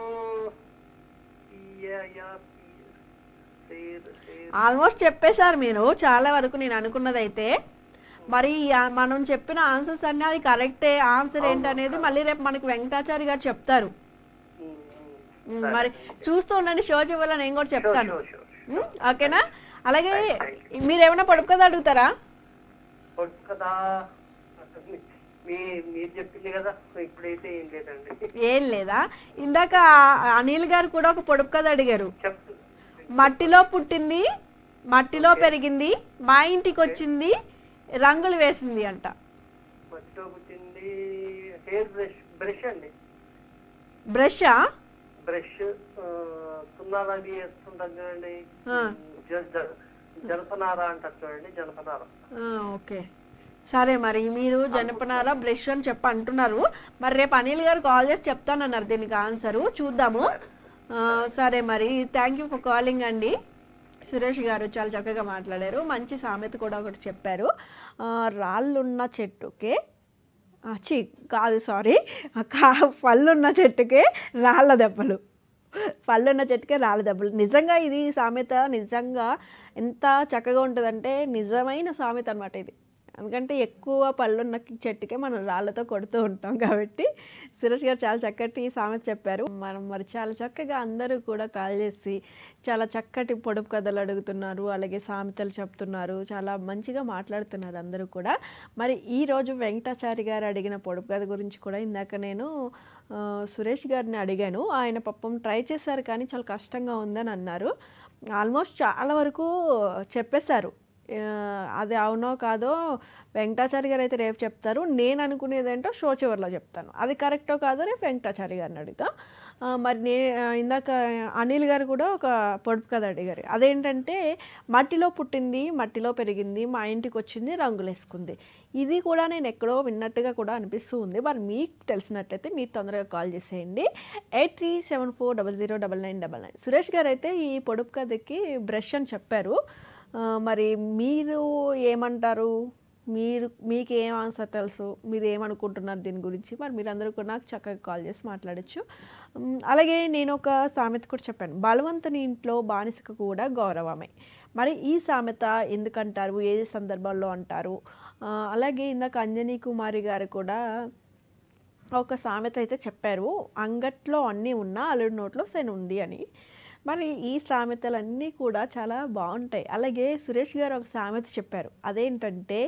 ఆల్మోస్ట్ చెప్పేశారు మీరు చాలా వరకు నేను అనుకున్నదైతే. మరి మనం చెప్పిన ఆన్సర్స్ అన్ని అది కరెక్టే, ఆన్సర్ ఏంటనేది మళ్ళీ రేపు మనకు వెంకటాచారి గారు చెప్తారు. మరి చూస్తూ ఉండండి షో చివరిలో నేను కూడా చెప్తాను, ఓకేనా? అలాగే మీరేమైనా పొడుపు కదా అడుగుతారా? ఏం లేదా, ఇందాక అనిల్ గారు కూడా ఒక పొడుపు కథ అడిగారు. మట్టిలో పుట్టింది, మట్టిలో పెరిగింది, మా ఇంటికి వచ్చింది, రంగులు వేసింది అంట. బ్రష్ బ్రష్ జనపనార అంటారు చూడండి, జనపనార. ఓకే సరే, మరి మీరు జనపనార బ్రష్ అని చెప్పి అంటున్నారు, మరి రేపు అనిల్ గారు కాల్ చేసి చెప్తానన్నారు దీనికి ఆన్సరు, చూద్దాము. సరే మరి థ్యాంక్ యూ ఫర్ కాలింగ్ అండి. సురేష్ గారు చాలా చక్కగా మాట్లాడారు, మంచి సామెత కూడా ఒకటి చెప్పారు. రాళ్ళున్న చెట్టుకే చి కాదు సారీ కా పళ్ళున్న చెట్టుకే రాళ్ళ దెబ్బలు, పళ్ళున్న చెట్టుకే రాళ్ళ దెబ్బలు. నిజంగా ఇది సామెత నిజంగా ఎంత చక్కగా ఉంటుందంటే నిజమైన సామెత అనమాట ఇది. ఎందుకంటే ఎక్కువ పళ్ళున్న చెట్టుకే మనం రాళ్ళతో కొడుతూ ఉంటాం కాబట్టి సురేష్ గారు చాలా చక్కటి సామెత చెప్పారు. మనం మరి చాలా చక్కగా అందరూ కూడా కాల్ చేసి చాలా చక్కటి పొడుపు కథలు అడుగుతున్నారు, అలాగే సామెతలు చెప్తున్నారు, చాలా మంచిగా మాట్లాడుతున్నారు అందరూ కూడా. మరి ఈరోజు వెంకటాచారి గారు అడిగిన పొడుపు కథ గురించి కూడా ఇందాక నేను సురేష్ గారిని అడిగాను. ఆయన పాపం ట్రై చేశారు కానీ చాలా కష్టంగా ఉందని అన్నారు. ఆల్మోస్ట్ చాలా వరకు చెప్పేశారు, అది అవునో కాదో వెంకటాచారి గారు అయితే రేపు చెప్తారు. నేను అనుకునేదేంటో షో చివరిలో చెప్తాను, అది కరెక్టో కాదో రేపు వెంకటాచారి గారిని అడుగుతాం. మరి నే ఇందాక అనిల్ గారు కూడా ఒక పొడుపు కథ అడిగారు, అదేంటంటే మట్టిలో పుట్టింది, మట్టిలో పెరిగింది, మా ఇంటికి వచ్చింది, రంగులు వేసుకుంది. ఇది కూడా నేను ఎక్కడో విన్నట్టుగా కూడా అనిపిస్తూ ఉంది. మరి మీకు తెలిసినట్లయితే మీరు తొందరగా కాల్ చేసేయండి, eight three seven four double zero double nine double nine Suresh గారు అయితే ఈ పొడుపు కథకి బ్రష్ అని చెప్పారు. మరి మీరు ఏమంటారు, మీరు మీకు ఏం ఆన్సర్ తెలుసు, మీరు ఏమనుకుంటున్నారు దీని గురించి? మరి మీరందరూ కూడా నాకు చక్కగా కాల్ చేసి మాట్లాడచ్చు. అలాగే నేను ఒక సామెత కూడా చెప్పాను, బలవంతుని ఇంట్లో బానిసకు కూడా గౌరవమే. మరి ఈ సామెత ఎందుకంటారు, ఏ సందర్భంలో అంటారు? అలాగే ఇందాక అంజనీ కుమారి గారు కూడా ఒక సామెత అయితే చెప్పారు, అంగట్లో అన్నీ ఉన్నా అల్లుడి నోట్లో శని ఉంది అని. మరి ఈ సామెతలన్నీ కూడా చాలా బాగుంటాయి. అలాగే సురేష్ గారు ఒక సామెత చెప్పారు, అదేంటంటే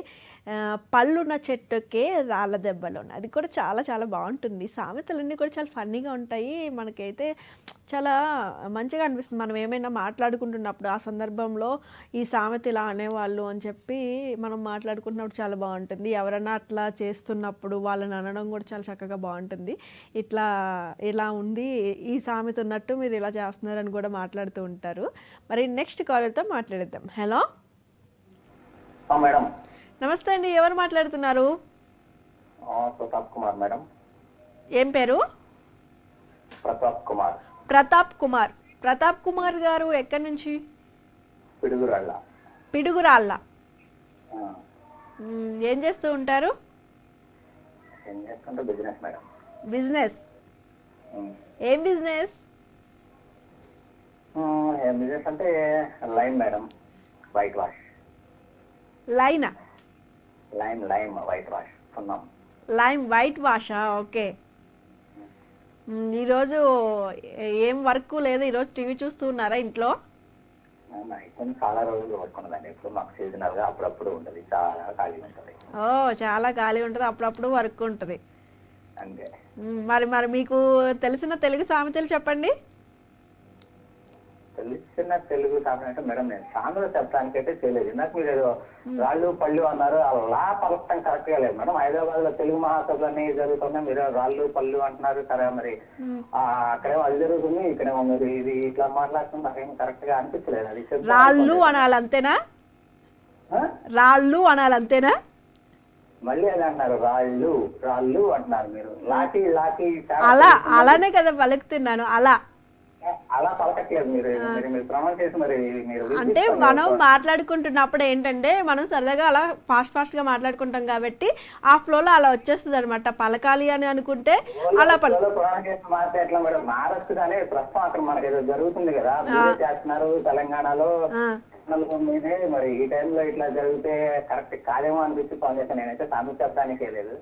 పళ్ళున్న చెట్టుకే రాళ్ళ దెబ్బలు. అది కూడా చాలా చాలా బాగుంటుంది. సామెతలన్నీ కూడా చాలా ఫన్నీగా ఉంటాయి, మనకైతే చాలా మంచిగా అనిపిస్తుంది. మనం ఏమైనా మాట్లాడుకుంటున్నప్పుడు ఆ సందర్భంలో ఈ సామెత ఇలా అనేవాళ్ళు అని చెప్పి మనం మాట్లాడుకుంటున్నప్పుడు చాలా బాగుంటుంది. ఎవరైనా అట్లా చేస్తున్నప్పుడు వాళ్ళని అనడం కూడా చాలా చక్కగా బాగుంటుంది. ఇట్లా ఇలా ఉంది ఈ సామెత ఉన్నట్టు మీరు ఇలా చేస్తున్నారని కూడా మాట్లాడుతూ ఉంటారు. మరి నెక్స్ట్ కాలర్తో మాట్లాడేద్దాం. హలో మేడం, నమస్తే అండి. ఎవరు మాట్లాడుతున్నారు? ఏం పేరు? ప్రతాప్ కుమార్. ప్రతాప్ కుమార్ ప్రతాప్ కుమార్ గారు ఎక్కడి నుంచి? పిడుగురాళ్ళ. పిడుగురాళ్ళ. ఏం చేస్తూ ఉంటారు? బిజినెస్. ఏం బిజినెస్? బిజినెస్ అంటే లైన్ మేడం, వైట్ వాష్. లైనా? Lime lime white wash. Lime white వాషా? ఓకే. ఈరోజు ఏం వర్క్ లేదు, ఈరోజు టీవీ చూస్తూ ఉన్నారా ఇంట్లో? చాలా రోజులు ఓ చాలా ఖాళీ ఉంటుంది, అప్పుడప్పుడు వర్క్ ఉంటుంది. మరి మరి మీకు తెలిసిన తెలుగు సామెతలు చెప్పండి. తెలిసిన తెలుగు సామెత అంటే మేడం నేను సామెతలు చెప్పడానికి అయితే తెలియదు. నాకు మీరు రాళ్ళు పళ్ళు అన్నారు, అలా పలకటం కరెక్ట్ గా లేదు మేడం. హైదరాబాద్ లో తెలుగు మహాసభలు అన్ని జరుగుతున్నాయి, మీరు రాళ్ళు పళ్ళు అంటున్నారు. సరే మరి అక్కడేమో అది జరుగుతుంది, ఇక్కడేమో మీరు ఇది ఇట్లా మాట్లాడుతుంది, నాకేం కరెక్ట్ గా అనిపించలేదు. అది రాళ్ళు అనాలి అంతేనా? రాళ్ళు అనాలి అంతేనా? మళ్ళీ అదే అంటున్నారు, రాళ్ళు రాళ్ళు అంటున్నారు మీరు. లాకి లాకి అలా అలానే కదా పలుకుతున్నాను, అలా అలా పలకట్లేదు మీరు. అంటే మనం మాట్లాడుకుంటున్నప్పుడు ఏంటంటే మనం సరదాగా అలా ఫాస్ట్ ఫాస్ట్ గా మాట్లాడుకుంటాం కాబట్టి ఆ ఫ్లో లో అలా వచ్చేస్తుంది అనమాట. పలకాలి అని అనుకుంటే అలా మారచ్చుగానే ప్రస్తుతం అక్కడ మనకి ఏదో జరుగుతుంది కదా, చేస్తున్నారు తెలంగాణలో. మరి ఈ టైంలో ఇట్లా జరిగితే కరెక్ట్ కాదేమో అనిపించి ఫోన్ చేస్తాను నేనైతే. సామెత చెప్పడానికే లేదు.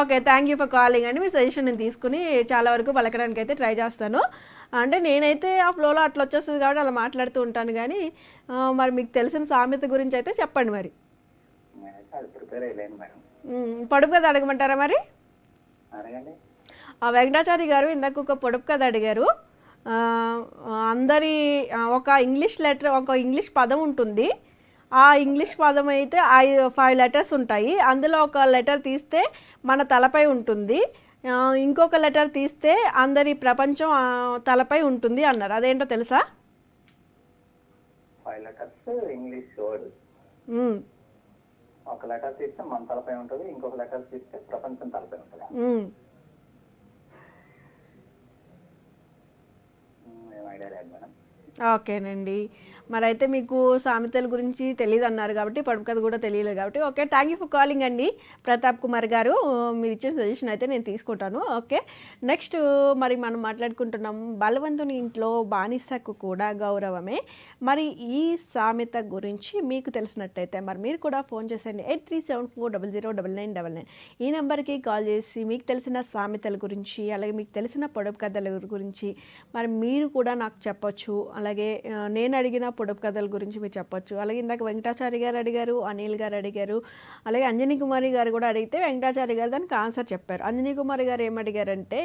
Okay, thank you for calling అండి. మీ సజెషన్ తీసుకుని చాలా వరకు పలకడానికి అయితే ట్రై చేస్తాను. అంటే నేనైతే ఆ ఫ్లోలో అట్లా వచ్చేస్తుంది కాబట్టి అలా మాట్లాడుతూ ఉంటాను. కానీ మరి మీకు తెలిసిన సామెత గురించి అయితే చెప్పండి. మరి పొడుపు కథ అడగమంటారా? మరి వెంకటాచారి గారు ఇందాక ఒక పొడుపు కథ అడిగారు. అందరి ఒక ఇంగ్లీష్ లెటర్, ఒక ఇంగ్లీష్ పదం ఉంటుంది. ఆ ఇంగ్లీష్ పదం అయితే ఐదు ఫైవ్ లెటర్స్ ఉంటాయి. అందులో ఒక లెటర్ తీస్తే మన తలపై ఉంటుంది, ఇంకొక లెటర్ తీస్తే అందరి ప్రపంచం తలపై ఉంటుంది అన్నారు. అదేంటో తెలుసా? ఫైవ్ లెటర్స్ ఇంగ్లీష్ వర్డ్, ఒక లెటర్ తీస్తే మన తలపై ఉంటుంది, ఇంకొక లెటర్ తీస్తే ప్రపంచం తలపై ఉంటుంది. ఓకేనండి. మరి అయితే మీకు సామెతల గురించి తెలియదు అన్నారు కాబట్టి, పొడుపు కథ కూడా తెలియలేదు కాబట్టి. Okay, thank you for calling అండి ప్రతాప్ కుమార్ గారు. మీరు ఇచ్చిన సజెషన్ అయితే నేను తీసుకుంటాను. ఓకే, నెక్స్ట్ మరి మనం మాట్లాడుకుంటున్నాం బలవంతుని ఇంట్లో బానిసకు కూడా గౌరవమే. మరి ఈ సామెత గురించి మీకు తెలిసినట్టయితే మరి మీరు కూడా ఫోన్ చేసండి. Eight three seven four double zero double nine double nine ఈ నెంబర్కి కాల్ చేసి మీకు తెలిసిన సామెతల గురించి, అలాగే మీకు తెలిసిన పొడుపు కథల గురించి మరి మీరు కూడా నాకు చెప్పచ్చు. అలాగే నేను అడిగిన పొడుపు కథల గురించి మీరు చెప్పచ్చు. అలాగే ఇందాక వెంకటాచారి గారు అడిగారు, అనిల్ గారు అడిగారు, అలాగే అంజనీ కుమారి గారు కూడా అడిగితే వెంకటాచారి గారు దానికి ఆన్సర్ చెప్పారు. అంజనీ కుమారి గారు ఏమడిగారంటే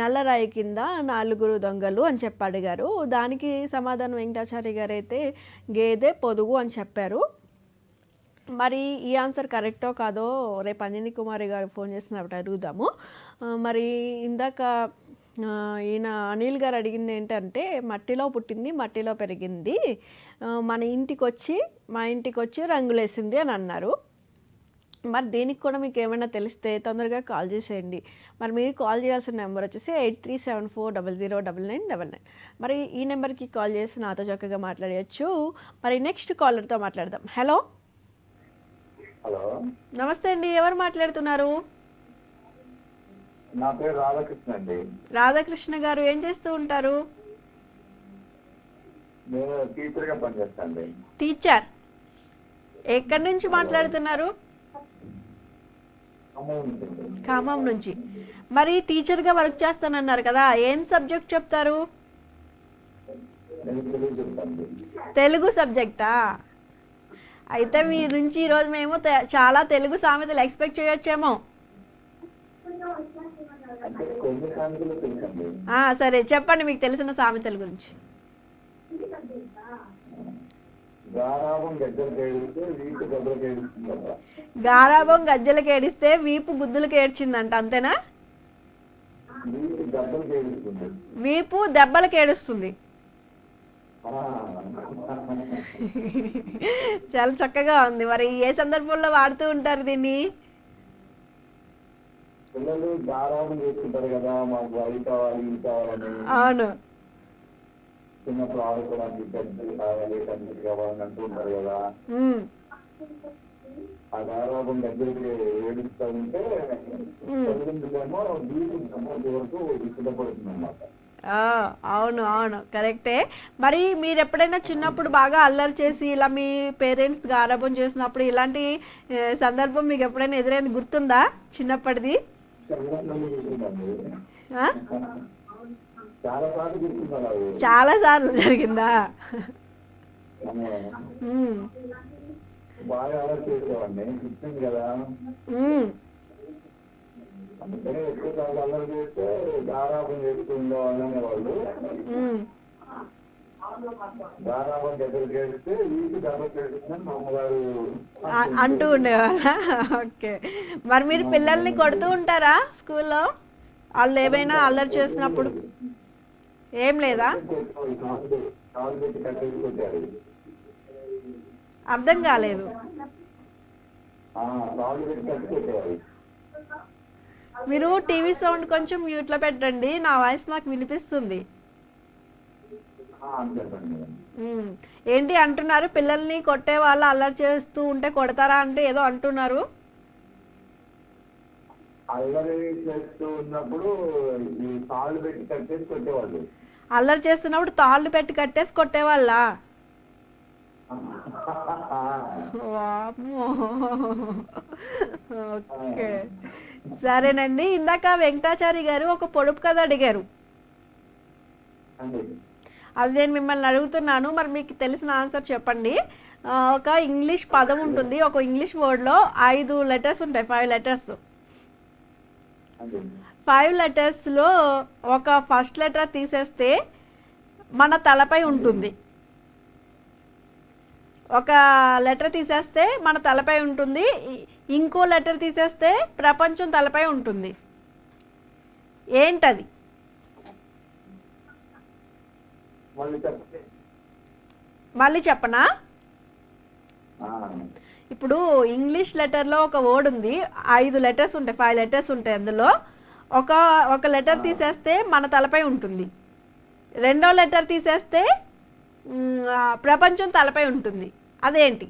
నల్లరాయి కింద నాలుగురు దొంగలు అని చెప్పి అడిగారు. దానికి సమాధానం వెంకటాచారి గారు అయితే గేదె పొదుగు అని చెప్పారు. మరి ఈ ఆన్సర్ కరెక్టో కాదో రేపు అంజనీ కుమారి గారు ఫోన్ చేసినప్పుడు అడుగుదాము. మరి ఇందాక ఈయన అనిల్ గారు అడిగింది ఏంటంటే మట్టిలో పుట్టింది మట్టిలో పెరిగింది, మన ఇంటికి వచ్చి మా ఇంటికి వచ్చి రంగులేసింది అని అన్నారు. మరి దీనికి కూడా మీకు ఏమైనా తెలిస్తే తొందరగా కాల్ చేసేయండి. మరి మీరు కాల్ చేయాల్సిన నెంబర్ వచ్చేసి eight three seven four double zero double nine double nine మరి ఈ నెంబర్కి కాల్ చేసి నాతో చక్కగా మాట్లాడవచ్చు. మరి నెక్స్ట్ కాలర్తో మాట్లాడదాం. హలో హలో నమస్తే అండి. ఎవరు మాట్లాడుతున్నారు? నా పేరు రాధాకృష్ణ అండి. రాధాకృష్ణ గారు ఏం చేస్తూ ఉంటారు? నేను టీచర్ గా పనిచేస్తాను. టీచర్? ఎక్కడి నుంచి మాట్లాడుతున్నారు? ఖమ్మం నుంచి. మరి టీచర్ గా వర్క్ చేస్తానన్నారు కదా, ఏం సబ్జెక్ట్ చెప్తారు? తెలుగు సబ్జెక్టా? అయితే మీ నుంచి ఈరోజు మేము చాలా తెలుగు సామెతలు ఎక్స్పెక్ట్ చేయొచ్చేమో. సరే చెప్పండి మీకు తెలిసిన సామెతల గురించి. గారాబం గజ్జలకు ఏడిస్తే వీపు గుద్దులకు ఏడ్చిందంట, అంతేనా? వీపు దెబ్బలకు ఏడుస్తుంది. చాలా చక్కగా ఉంది. మరి ఏ సందర్భంలో వాడుతూ ఉంటారు దీన్ని? అవును, అవును అవును కరెక్టే. మరి మీరు ఎప్పుడైనా చిన్నప్పుడు బాగా అల్లరి చేసి ఇలా మీ పేరెంట్స్ గారాబం చేసినప్పుడు ఇలాంటి సందర్భం మీకు ఎప్పుడైనా ఎదురైంది గుర్తుందా? చిన్నప్పటిది చాలా సార్లు జరిగిందా? అంటూ ఉండేవాళ్ళ. ఓకే, మరి మీరు పిల్లల్ని కొడుతూ ఉంటారా స్కూల్లో వాళ్ళు ఏమైనా అల్లరి చేసినప్పుడు? ఏం లేదా? అర్థం కాలేదు. మీరు టీవీ సౌండ్ కొంచెం మ్యూట్లో పెట్టండి, నా వాయిస్ నాకు వినిపిస్తుంది. ఏంటి అంటున్నారు? పిల్లల్ని కొట్టే వాళ్ళు అల్లరి చేస్తూ ఉంటే కొడతారా అంటే ఏదో అంటున్నారు. అల్లరి చేస్తున్నప్పుడు తాళ్ళు పెట్టి కట్టేసి కొట్టేవాళ్ళ? ఓకే సరేనండి. ఇందాక వెంకటాచారి గారు ఒక పొడుపు కథ అడిగారు, అది నేను మిమ్మల్ని అడుగుతున్నాను, మరి మీకు తెలిసిన ఆన్సర్ చెప్పండి. ఒక ఇంగ్లీష్ పదం ఉంటుంది, ఒక ఇంగ్లీష్ వర్డ్లో ఐదు లెటర్స్ ఉంటాయి, ఫైవ్ లెటర్స్. ఫైవ్ లెటర్స్లో ఒక ఫస్ట్ లెటర్ తీసేస్తే మన తలపై ఉంటుంది, ఒక లెటర్ తీసేస్తే మన తలపై ఉంటుంది, ఇంకో లెటర్ తీసేస్తే ప్రపంచం తలపై ఉంటుంది. ఏంటది? మళ్ళీ చెప్పనా? ఇప్పుడు ఇంగ్లీష్ లెటర్లో ఒక వర్డ్ ఉంది, ఐదు లెటర్స్ ఉంటాయి, ఫైవ్ లెటర్స్ ఉంటాయి, అందులో ఒక ఒక లెటర్ తీసేస్తే మన తలపై ఉంటుంది, రెండో లెటర్ తీసేస్తే ప్రపంచం తలపై ఉంటుంది, అదేంటి?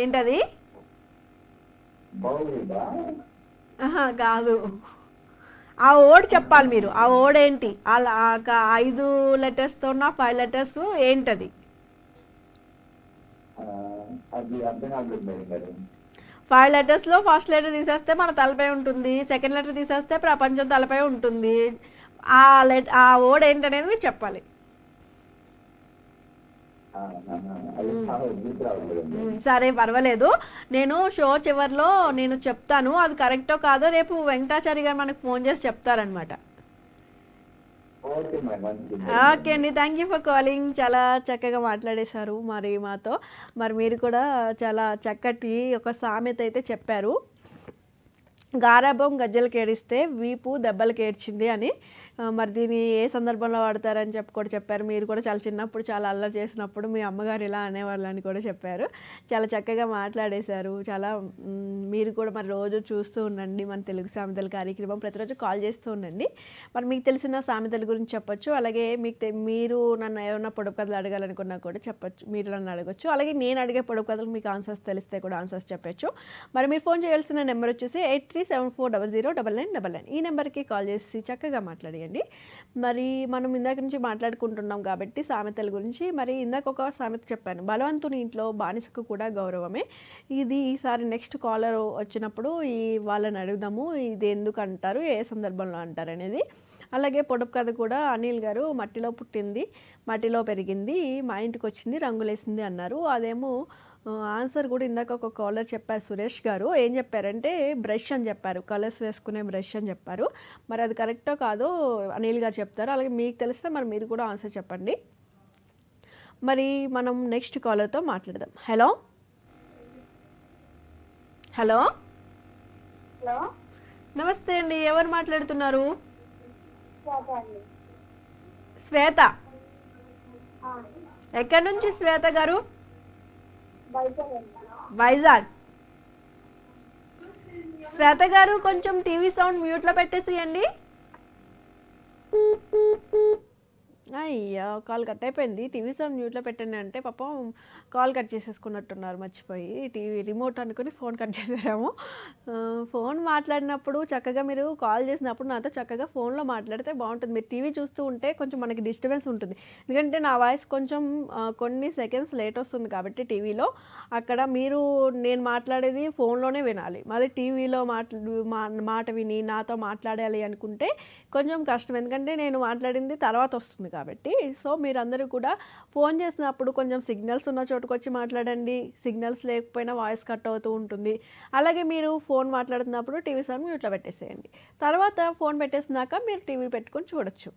ఏంటది? కాదు, ఆ ఓడ్ చెప్పాలి మీరు. ఆ ఓడ్ ఏంటి? ఐదు లెటర్స్తో ఉన్న ఫైవ్ లెటర్స్ ఏంటది? ఫైవ్ లెటర్స్లో ఫస్ట్ లెటర్ తీసేస్తే మన తలపై ఉంటుంది, సెకండ్ లెటర్ తీసేస్తే ప్రపంచం తలపై ఉంటుంది, ఆ లెట్ ఆ ఓడ్ ఏంటనేది మీరు చెప్పాలి. సరే పర్వాలేదు, నేను షో చివరిలో నేను చెప్తాను, అది కరెక్టో కాదో రేపు వెంకటాచారి గారు మనకు ఫోన్ చేసి చెప్తారనమాట. ఓకే అండి, థ్యాంక్ యూ ఫర్ కాలింగ్. చాలా చక్కగా మాట్లాడేశారు మరి మాతో. మరి మీరు కూడా చాలా చక్కటి ఒక సామెత అయితే చెప్పారు, గారాబం గజ్జలకు ఏడిస్తే వీపు దెబ్బలకు ఏడ్చింది అని. మరి దీన్ని ఏ సందర్భంలో వాడతారని చెప్పి కూడా చెప్పారు. మీరు కూడా చాలా చిన్నప్పుడు చాలా అల్లరి చేసినప్పుడు మీ అమ్మగారు ఇలా అనేవాళ్ళు అని కూడా చెప్పారు. చాలా చక్కగా మాట్లాడేశారు. చాలా మీరు కూడా మరి రోజు చూస్తూ ఉండండి మన తెలుగు సామెతల కార్యక్రమం, ప్రతిరోజు కాల్ చేస్తూ ఉండండి. మరి మీకు తెలిసిన సామెతల గురించి చెప్పచ్చు, అలాగే మీకు మీరు నన్ను ఏమైనా పొడుపు కథలు అడగాలనుకున్నా కూడా చెప్పచ్చు, మీరు నన్ను అడగచ్చు, అలాగే నేను అడిగే పొడుపు కథలకు మీకు ఆన్సర్స్ తెలిస్తే కూడా ఆన్సర్స్ చెప్పచ్చు. మరి మీరు ఫోన్ చేయాల్సిన నెంబర్ వచ్చేసి eight three nine three seven four double zero double nine double nine. ఈ నెంబర్కి కాల్ చేసి చక్కగా మాట్లాడియండి. మరి మనం ఇందాక నుంచి మాట్లాడుకుంటున్నాం కాబట్టి సామెతల గురించి, మరి ఇందాక ఒక సామెత చెప్పాను, బలవంతుని ఇంట్లో బానిసకు కూడా గౌరవమే. ఇది ఈసారి నెక్స్ట్ కాలర్ వచ్చినప్పుడు ఈ వాళ్ళని అడుగుదాము, ఇది ఎందుకు అంటారు, ఏ సందర్భంలో అంటారు అనేది. అలాగే పొడుపు కథ కూడా, అనిల్ గారు మట్టిలో పుట్టింది, మట్టిలో పెరిగింది, మా ఇంటికి వచ్చింది, రంగులేసింది అన్నారు. అదేమో ఆన్సర్ కూడా ఇందాక ఒక కాలర్ చెప్పారు, సురేష్ గారు. ఏం చెప్పారంటే బ్రష్ అని చెప్పారు, కలర్స్ వేసుకునే బ్రష్ అని చెప్పారు. మరి అది కరెక్టో కాదో అనిల్ గారు చెప్తారు, అలాగే మీకు తెలిస్తే మరి మీరు కూడా ఆన్సర్ చెప్పండి. మరి మనం నెక్స్ట్ కాలర్తో మాట్లాడదాం. హలో హలో హలో నమస్తే అండి, ఎవరు మాట్లాడుతున్నారు? శ్వేత. ఎక్కడి నుంచి శ్వేత గారు? వైజాగ్. శ్వేత గారు కొంచెం టీవీ సౌండ్ మ్యూట్లో పెట్టేసేయండి. అయ్యా కాల్ కట్ అయిపోయింది. టీవీ సౌండ్ మ్యూట్లో పెట్టండి అంటే పాపం కాల్ కట్ చేసేసుకున్నట్టున్నారు, మర్చిపోయి టీవీ రిమోట్ అనుకుని ఫోన్ కట్ చేసేసాము. ఫోన్ మాట్లాడినప్పుడు చక్కగా మీరు కాల్ చేసినప్పుడు నాతో చక్కగా ఫోన్లో మాట్లాడితే బాగుంటుంది. మీరు టీవీ చూస్తూ ఉంటే కొంచెం మనకి డిస్టర్బెన్స్ ఉంటుంది, ఎందుకంటే నా వాయిస్ కొంచెం కొన్ని సెకండ్స్ లేట్ వస్తుంది కాబట్టి టీవీలో. అక్కడ మీరు నేను మాట్లాడేది ఫోన్లోనే వినాలి, మళ్ళీ టీవీలో మా మాట విని నాతో మాట్లాడాలి అనుకుంటే కొంచెం కష్టం, ఎందుకంటే నేను మాట్లాడింది తర్వాత వస్తుంది కాబట్టి. సో మీరందరూ కూడా ఫోన్ చేసినప్పుడు కొంచెం సిగ్నల్స్ ఉన్న చోటుకు వచ్చి మాట్లాడండి, సిగ్నల్స్ లేకపోయినా వాయిస్ కట్ అవుతూ ఉంటుంది. అలాగే మీరు ఫోన్ మాట్లాడుతున్నప్పుడు టీవీ సౌండ్ మ్యూట్లో పెట్టేసేయండి, తర్వాత ఫోన్ పెట్టేసినాక మీరు టీవీ పెట్టుకొని చూడొచ్చు.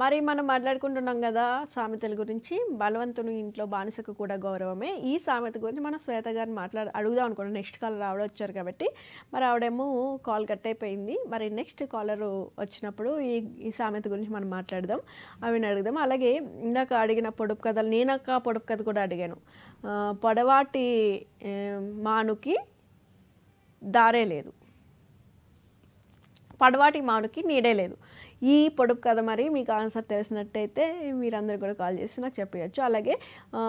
మరి మనం మాట్లాడుకుంటున్నాం కదా సామెతల గురించి, బలవంతుని ఇంట్లో బానిసకు కూడా గౌరవమే. ఈ సామెత గురించి మనం శ్వేత గారిని మాట్లాడ అడుగుదాం అనుకున్నాం, నెక్స్ట్ కాలర్ ఆవిడ వచ్చారు కాబట్టి. మరి ఆవిడేమో కాల్ కట్ అయిపోయింది. మరి నెక్స్ట్ కాలరు వచ్చినప్పుడు ఈ ఈ సామెత గురించి మనం మాట్లాడదాం, ఆవిడని అడుగుదాం. అలాగే ఇందాక అడిగిన పొడుపు కథలు, నేనాక పొడుపు కథ కూడా అడిగాను, పొడవాటి మానుకి దారే లేదు, పొడవాటి మానుకి నీడే లేదు. ఈ పొడుపు కథ మరి మీకు ఆన్సర్ తెలిసినట్టయితే మీరందరూ కూడా కాల్ చేసి నాకు చెప్పవచ్చు. అలాగే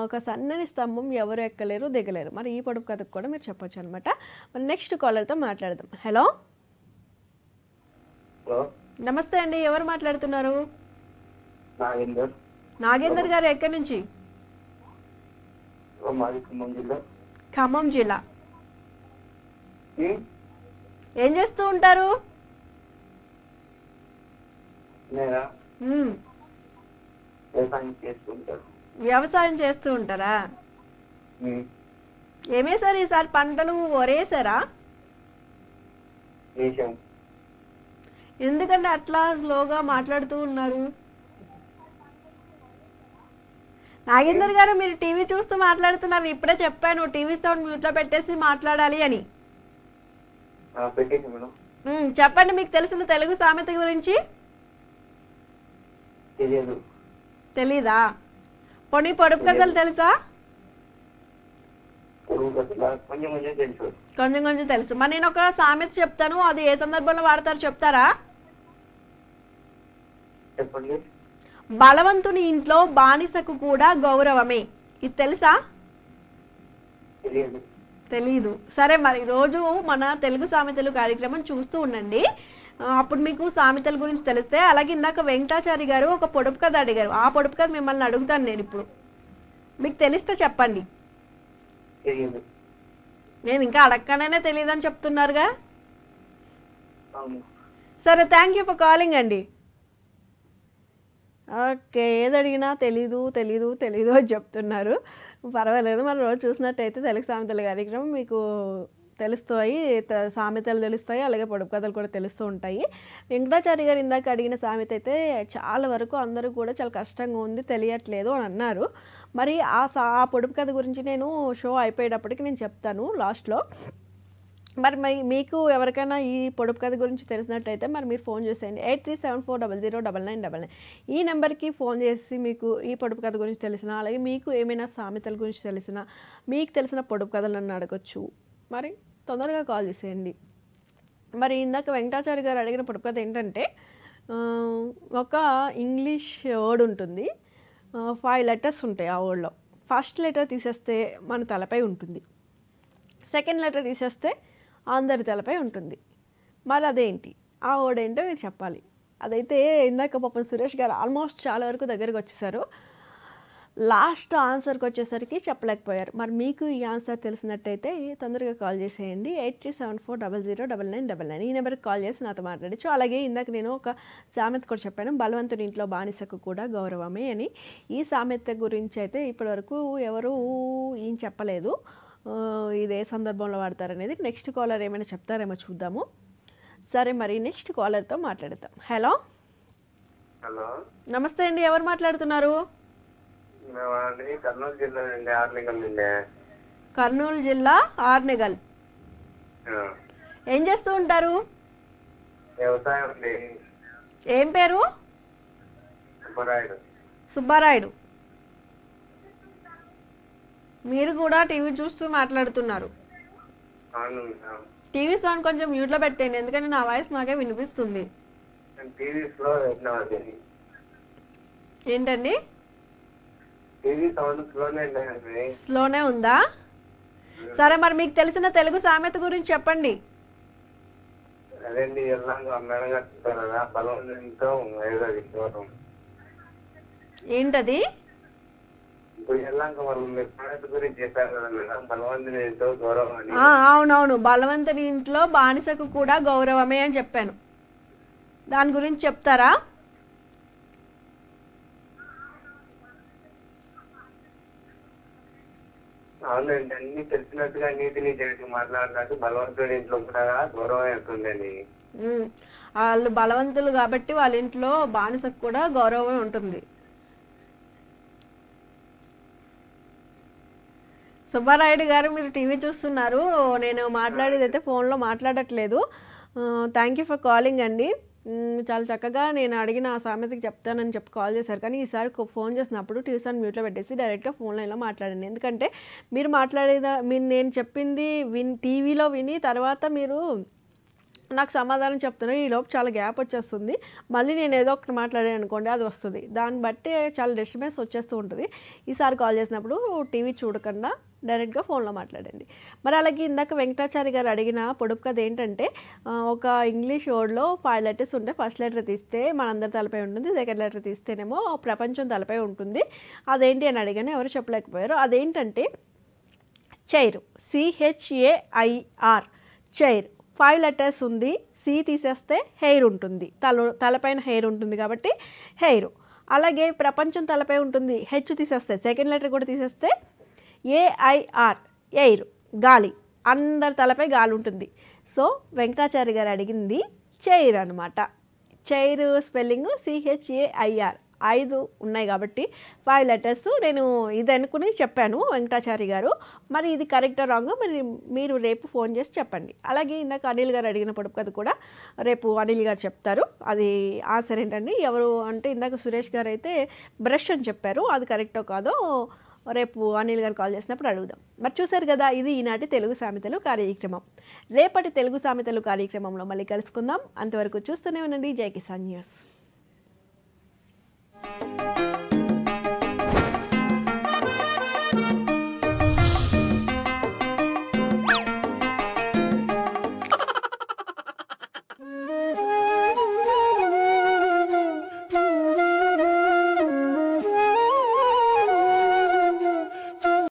ఒక సన్నని స్తంభం ఎవరు ఎక్కలేరు దిగలేరు, మరి ఈ పొడుపు కథకు కూడా మీరు చెప్పొచ్చు అనమాట. మరి నెక్స్ట్ కాలర్తో మాట్లాడదాం. హలో నమస్తే అండి, ఎవరు మాట్లాడుతున్నారు? నాగేందర్ గారు. ఎక్కడి నుంచి? ఖమ్మం జిల్లా. ఏం చేస్తూ ఉంటారు? వ్యవసాయం చేస్తూ ఉంటారా? ఏమేసారు ఈసారి పంటలు? ఒరేసారా? ఎందుకంటే అట్లా స్లోగా మాట్లాడుతూ ఉన్నారు? నాగేందర్ గారు మీరు టీవీ చూస్తూ మాట్లాడుతున్నారు, ఇప్పుడే చెప్పాను టీవీ సౌండ్ మ్యూట్లో పెట్టేసి మాట్లాడాలి అని. చెప్పండి మీకు తెలిసిన తెలుగు సామెత గురించి. తెలీదా? పొడి పొడుపు కథలు తెలుసా? కొంచెం కొంచెం తెలుసు. మరి నేను ఒక సామెత చెప్తాను, అది ఏ సందర్భంలో వాడతారు చెప్తారా? బలవంతుని ఇంట్లో బానిసకు కూడా గౌరవమే, ఇది తెలుసా? తెలీదు. సరే మరి రోజు మన తెలుగు సామెతలు కార్యక్రమం చూస్తూ ఉండండి, అప్పుడు మీకు సామెతల గురించి తెలిస్తే. అలాగే ఇందాక వెంకటాచారి గారు ఒక పొడుపు కథ అడిగారు, ఆ పొడుపు కథ మిమ్మల్ని అడుగుతాను నేను ఇప్పుడు, మీకు తెలిస్తే చెప్పండి. నేను ఇంకా అడగకనే తెలియదని చెప్తున్నారుగా. సరే థ్యాంక్ యూ ఫర్ కాలింగ్ అండి. ఓకే, ఏదడిగినా తెలీదు తెలీదు తెలీదు అని చెప్తున్నారు, పర్వాలేదు. మరి రోజు చూసినట్టయితే తెలుగు సామెతల కార్యక్రమం మీకు తెలుస్తాయి, సామెతలు తెలుస్తాయి, అలాగే పొడుపు కథలు కూడా తెలుస్తూ ఉంటాయి. వెంకటాచారి గారు ఇందాక అడిగిన సామెత అయితే చాలా వరకు అందరూ కూడా చాలా కష్టంగా ఉంది తెలియట్లేదు అని అన్నారు. మరి ఆ సా ఆ పొడుపు కథ గురించి నేను షో అయిపోయేటప్పటికి నేను చెప్తాను లాస్ట్లో. మరి మరి మీకు ఎవరికైనా ఈ పొడుపు కథ గురించి తెలిసినట్టయితే మరి మీరు ఫోన్ చేసేయండి, eight three seven four double zero double nine double nine. ఈ నెంబర్కి ఫోన్ చేసి మీకు ఈ పొడుపు కథ గురించి తెలిసినా, అలాగే మీకు ఏమైనా సామెతల గురించి తెలిసినా, మీకు తెలిసిన పొడుపు కథలు నన్ను అడగచ్చు. మరి తొందరగా కాల్ చేసేయండి. మరి ఇందాక వెంకటాచారి గారు అడిగిన పొడుపు కథ ఏంటంటే, ఒక ఇంగ్లీష్ వర్డ్ ఉంటుంది, ఫైవ్ లెటర్స్ ఉంటాయి ఆ వర్డ్లో. ఫస్ట్ లెటర్ తీసేస్తే మన తలపై ఉంటుంది, సెకండ్ లెటర్ తీసేస్తే అందరి తలపై ఉంటుంది. మరి అదేంటి ఆ ఓడేంటో మీరు చెప్పాలి. అదైతే ఇందాక పాపం సురేష్ గారు ఆల్మోస్ట్ చాలా వరకు దగ్గరకు వచ్చేసారు, లాస్ట్ ఆన్సర్కి వచ్చేసరికి చెప్పలేకపోయారు. మరి మీకు ఈ ఆన్సర్ తెలిసినట్టయితే తొందరగా కాల్ చేసేయండి. Eight three seven four double zero double nine double nine ఈ నెంబర్కి కాల్ చేసి నాతో మాట్లాడచ్చు. అలాగే ఇందాక నేను ఒక సామెత కూడా చెప్పాను, బలవంతుడి ఇంట్లో బానిసకు కూడా గౌరవమే అని. ఈ సామెత గురించి అయితే ఇప్పటివరకు ఎవరు ఏం చెప్పలేదు, ఇదే సందర్భంలో వాడతారనేది. నెక్స్ట్ కాలర్ ఏమైనా చెప్తారేమో చూద్దాము. సరే మరి నెక్స్ట్ కాలర్తో మాట్లాడతాం. హలో హలో నమస్తే అండి, ఎవరు మాట్లాడుతున్నారు? కర్నూలు జిల్లా అండి, ఆర్నిగల్ నుండి. కర్నూలు జిల్లా ఆర్నిగల్. ఏం చేస్తూ ఉంటారు? వ్యవసాయం. ఏం పేరు? సుబ్బారాయుడు. సుబ్బారాయుడు మీరు కూడా టీవీ చూస్తూ మాట్లాడుతున్నారు. టీవీ సౌండ్ కొంచెం మ్యూట్ లో పెట్టండి, ఎందుకంటే నా వాయిస్ మాకే వినిపిస్తుంది. ఏంటండి స్లోనే ఉందా? సరే మరి మీకు తెలిసిన తెలుగు సామెత గురించి చెప్పండి. ఏంటది? అవునవును, బలవంతుని ఇంట్లో బానిసకు కూడా గౌరవమే అని చెప్పాను, దాని గురించి చెప్తారా? అవునండి, అన్ని తెలిసినట్టుగా నీతి నిజానికి మాట్లాడినట్టు బలవంతుడి ఇంట్లో కూడా గౌరవం ఉంటుందండి. వాళ్ళు బలవంతులు కాబట్టి వాళ్ళ ఇంట్లో బానిసకు కూడా గౌరవమే ఉంటుంది. సుబ్బారాయుడు గారు మీరు టీవీ చూస్తున్నారు, నేను మాట్లాడేది అయితే ఫోన్లో మాట్లాడట్లేదు. థ్యాంక్ యూ ఫర్ కాలింగ్ అండి. చాలా చక్కగా నేను అడిగిన ఆ సామెతకి చెప్తానని చెప్పి కాల్ చేశారు, కానీ ఈసారి ఫోన్ చేసినప్పుడు ట్యూషన్ మ్యూట్లో పెట్టేసి డైరెక్ట్గా ఫోన్ లైన్లో మాట్లాడండి. ఎందుకంటే మీరు మాట్లాడేదా మీరు నేను చెప్పింది విన్ టీవీలో విని తర్వాత మీరు నాకు సమాధానం చెప్తున్నారు, ఈలోపు చాలా గ్యాప్ వచ్చేస్తుంది. మళ్ళీ నేను ఏదో ఒకటి మాట్లాడాను అనుకోండి, అది వస్తుంది, దాన్ని బట్టి చాలా డిస్టర్బెన్స్ వచ్చేస్తూ ఉంటుంది. ఈసారి కాల్ చేసినప్పుడు టీవీ చూడకుండా డైరెక్ట్గా ఫోన్లో మాట్లాడండి. మరి అలాగే ఇందాక వెంకటాచారి గారు అడిగిన పొడుపు కథ ఏంటంటే, ఒక ఇంగ్లీష్ వర్డ్లో ఫైవ్ లెటర్స్ ఉంటే ఫస్ట్ లెటర్ తీస్తే మనందరి తలపై ఉంటుంది, సెకండ్ లెటర్ తీస్తేనేమో ప్రపంచం తలపై ఉంటుంది, అదేంటి అని అడిగాను, ఎవరు చెప్పలేకపోయారు. అదేంటంటే chair, C H A I R chair. Five letters ఉంది, సి తీసేస్తే హెయిర్ ఉంటుంది, తల తలపైన హెయిర్ ఉంటుంది కాబట్టి హెయిర్. అలాగే ప్రపంచం తలపై ఉంటుంది, హెచ్ తీసేస్తే సెకండ్ లెటర్ కూడా తీసేస్తే ఏఐఆర్ ఎయిర్ గాలి, అందరి తలపై గాలి ఉంటుంది. సో వెంకటాచారి గారు అడిగింది చైర్ అనమాట. చైర్ స్పెల్లింగ్ సిహెచ్ఏఐఆర్, ఐదు ఉన్నాయి కాబట్టి ఫైవ్ లెటర్స్ నేను ఇది అనుకుని చెప్పాను వెంకటాచారి గారు. మరి ఇది కరెక్టా రాంగ్ మరి మీరు రేపు ఫోన్ చేసి చెప్పండి. అలాగే ఇందాక అనిల్ గారు అడిగిన పొడుపు కథ కూడా రేపు అనిల్ గారు చెప్తారు, అది ఆన్సర్ ఏంటండి ఎవరు అంటే. ఇందాక సురేష్ గారు అయితే బ్రష్ అని చెప్పారు, అది కరెక్టో కాదో రేపు అనిల్ గారు కాల్ చేసినప్పుడు అడుగుదాం. మరి చూశారు కదా, ఇది ఈనాటి తెలుగు సామెతలు కార్యక్రమం. రేపటి తెలుగు సామెతలు కార్యక్రమంలో మళ్ళీ కలుసుకుందాం, అంతవరకు చూస్తూనే ఉండండి జై కిసాన్ న్యూస్.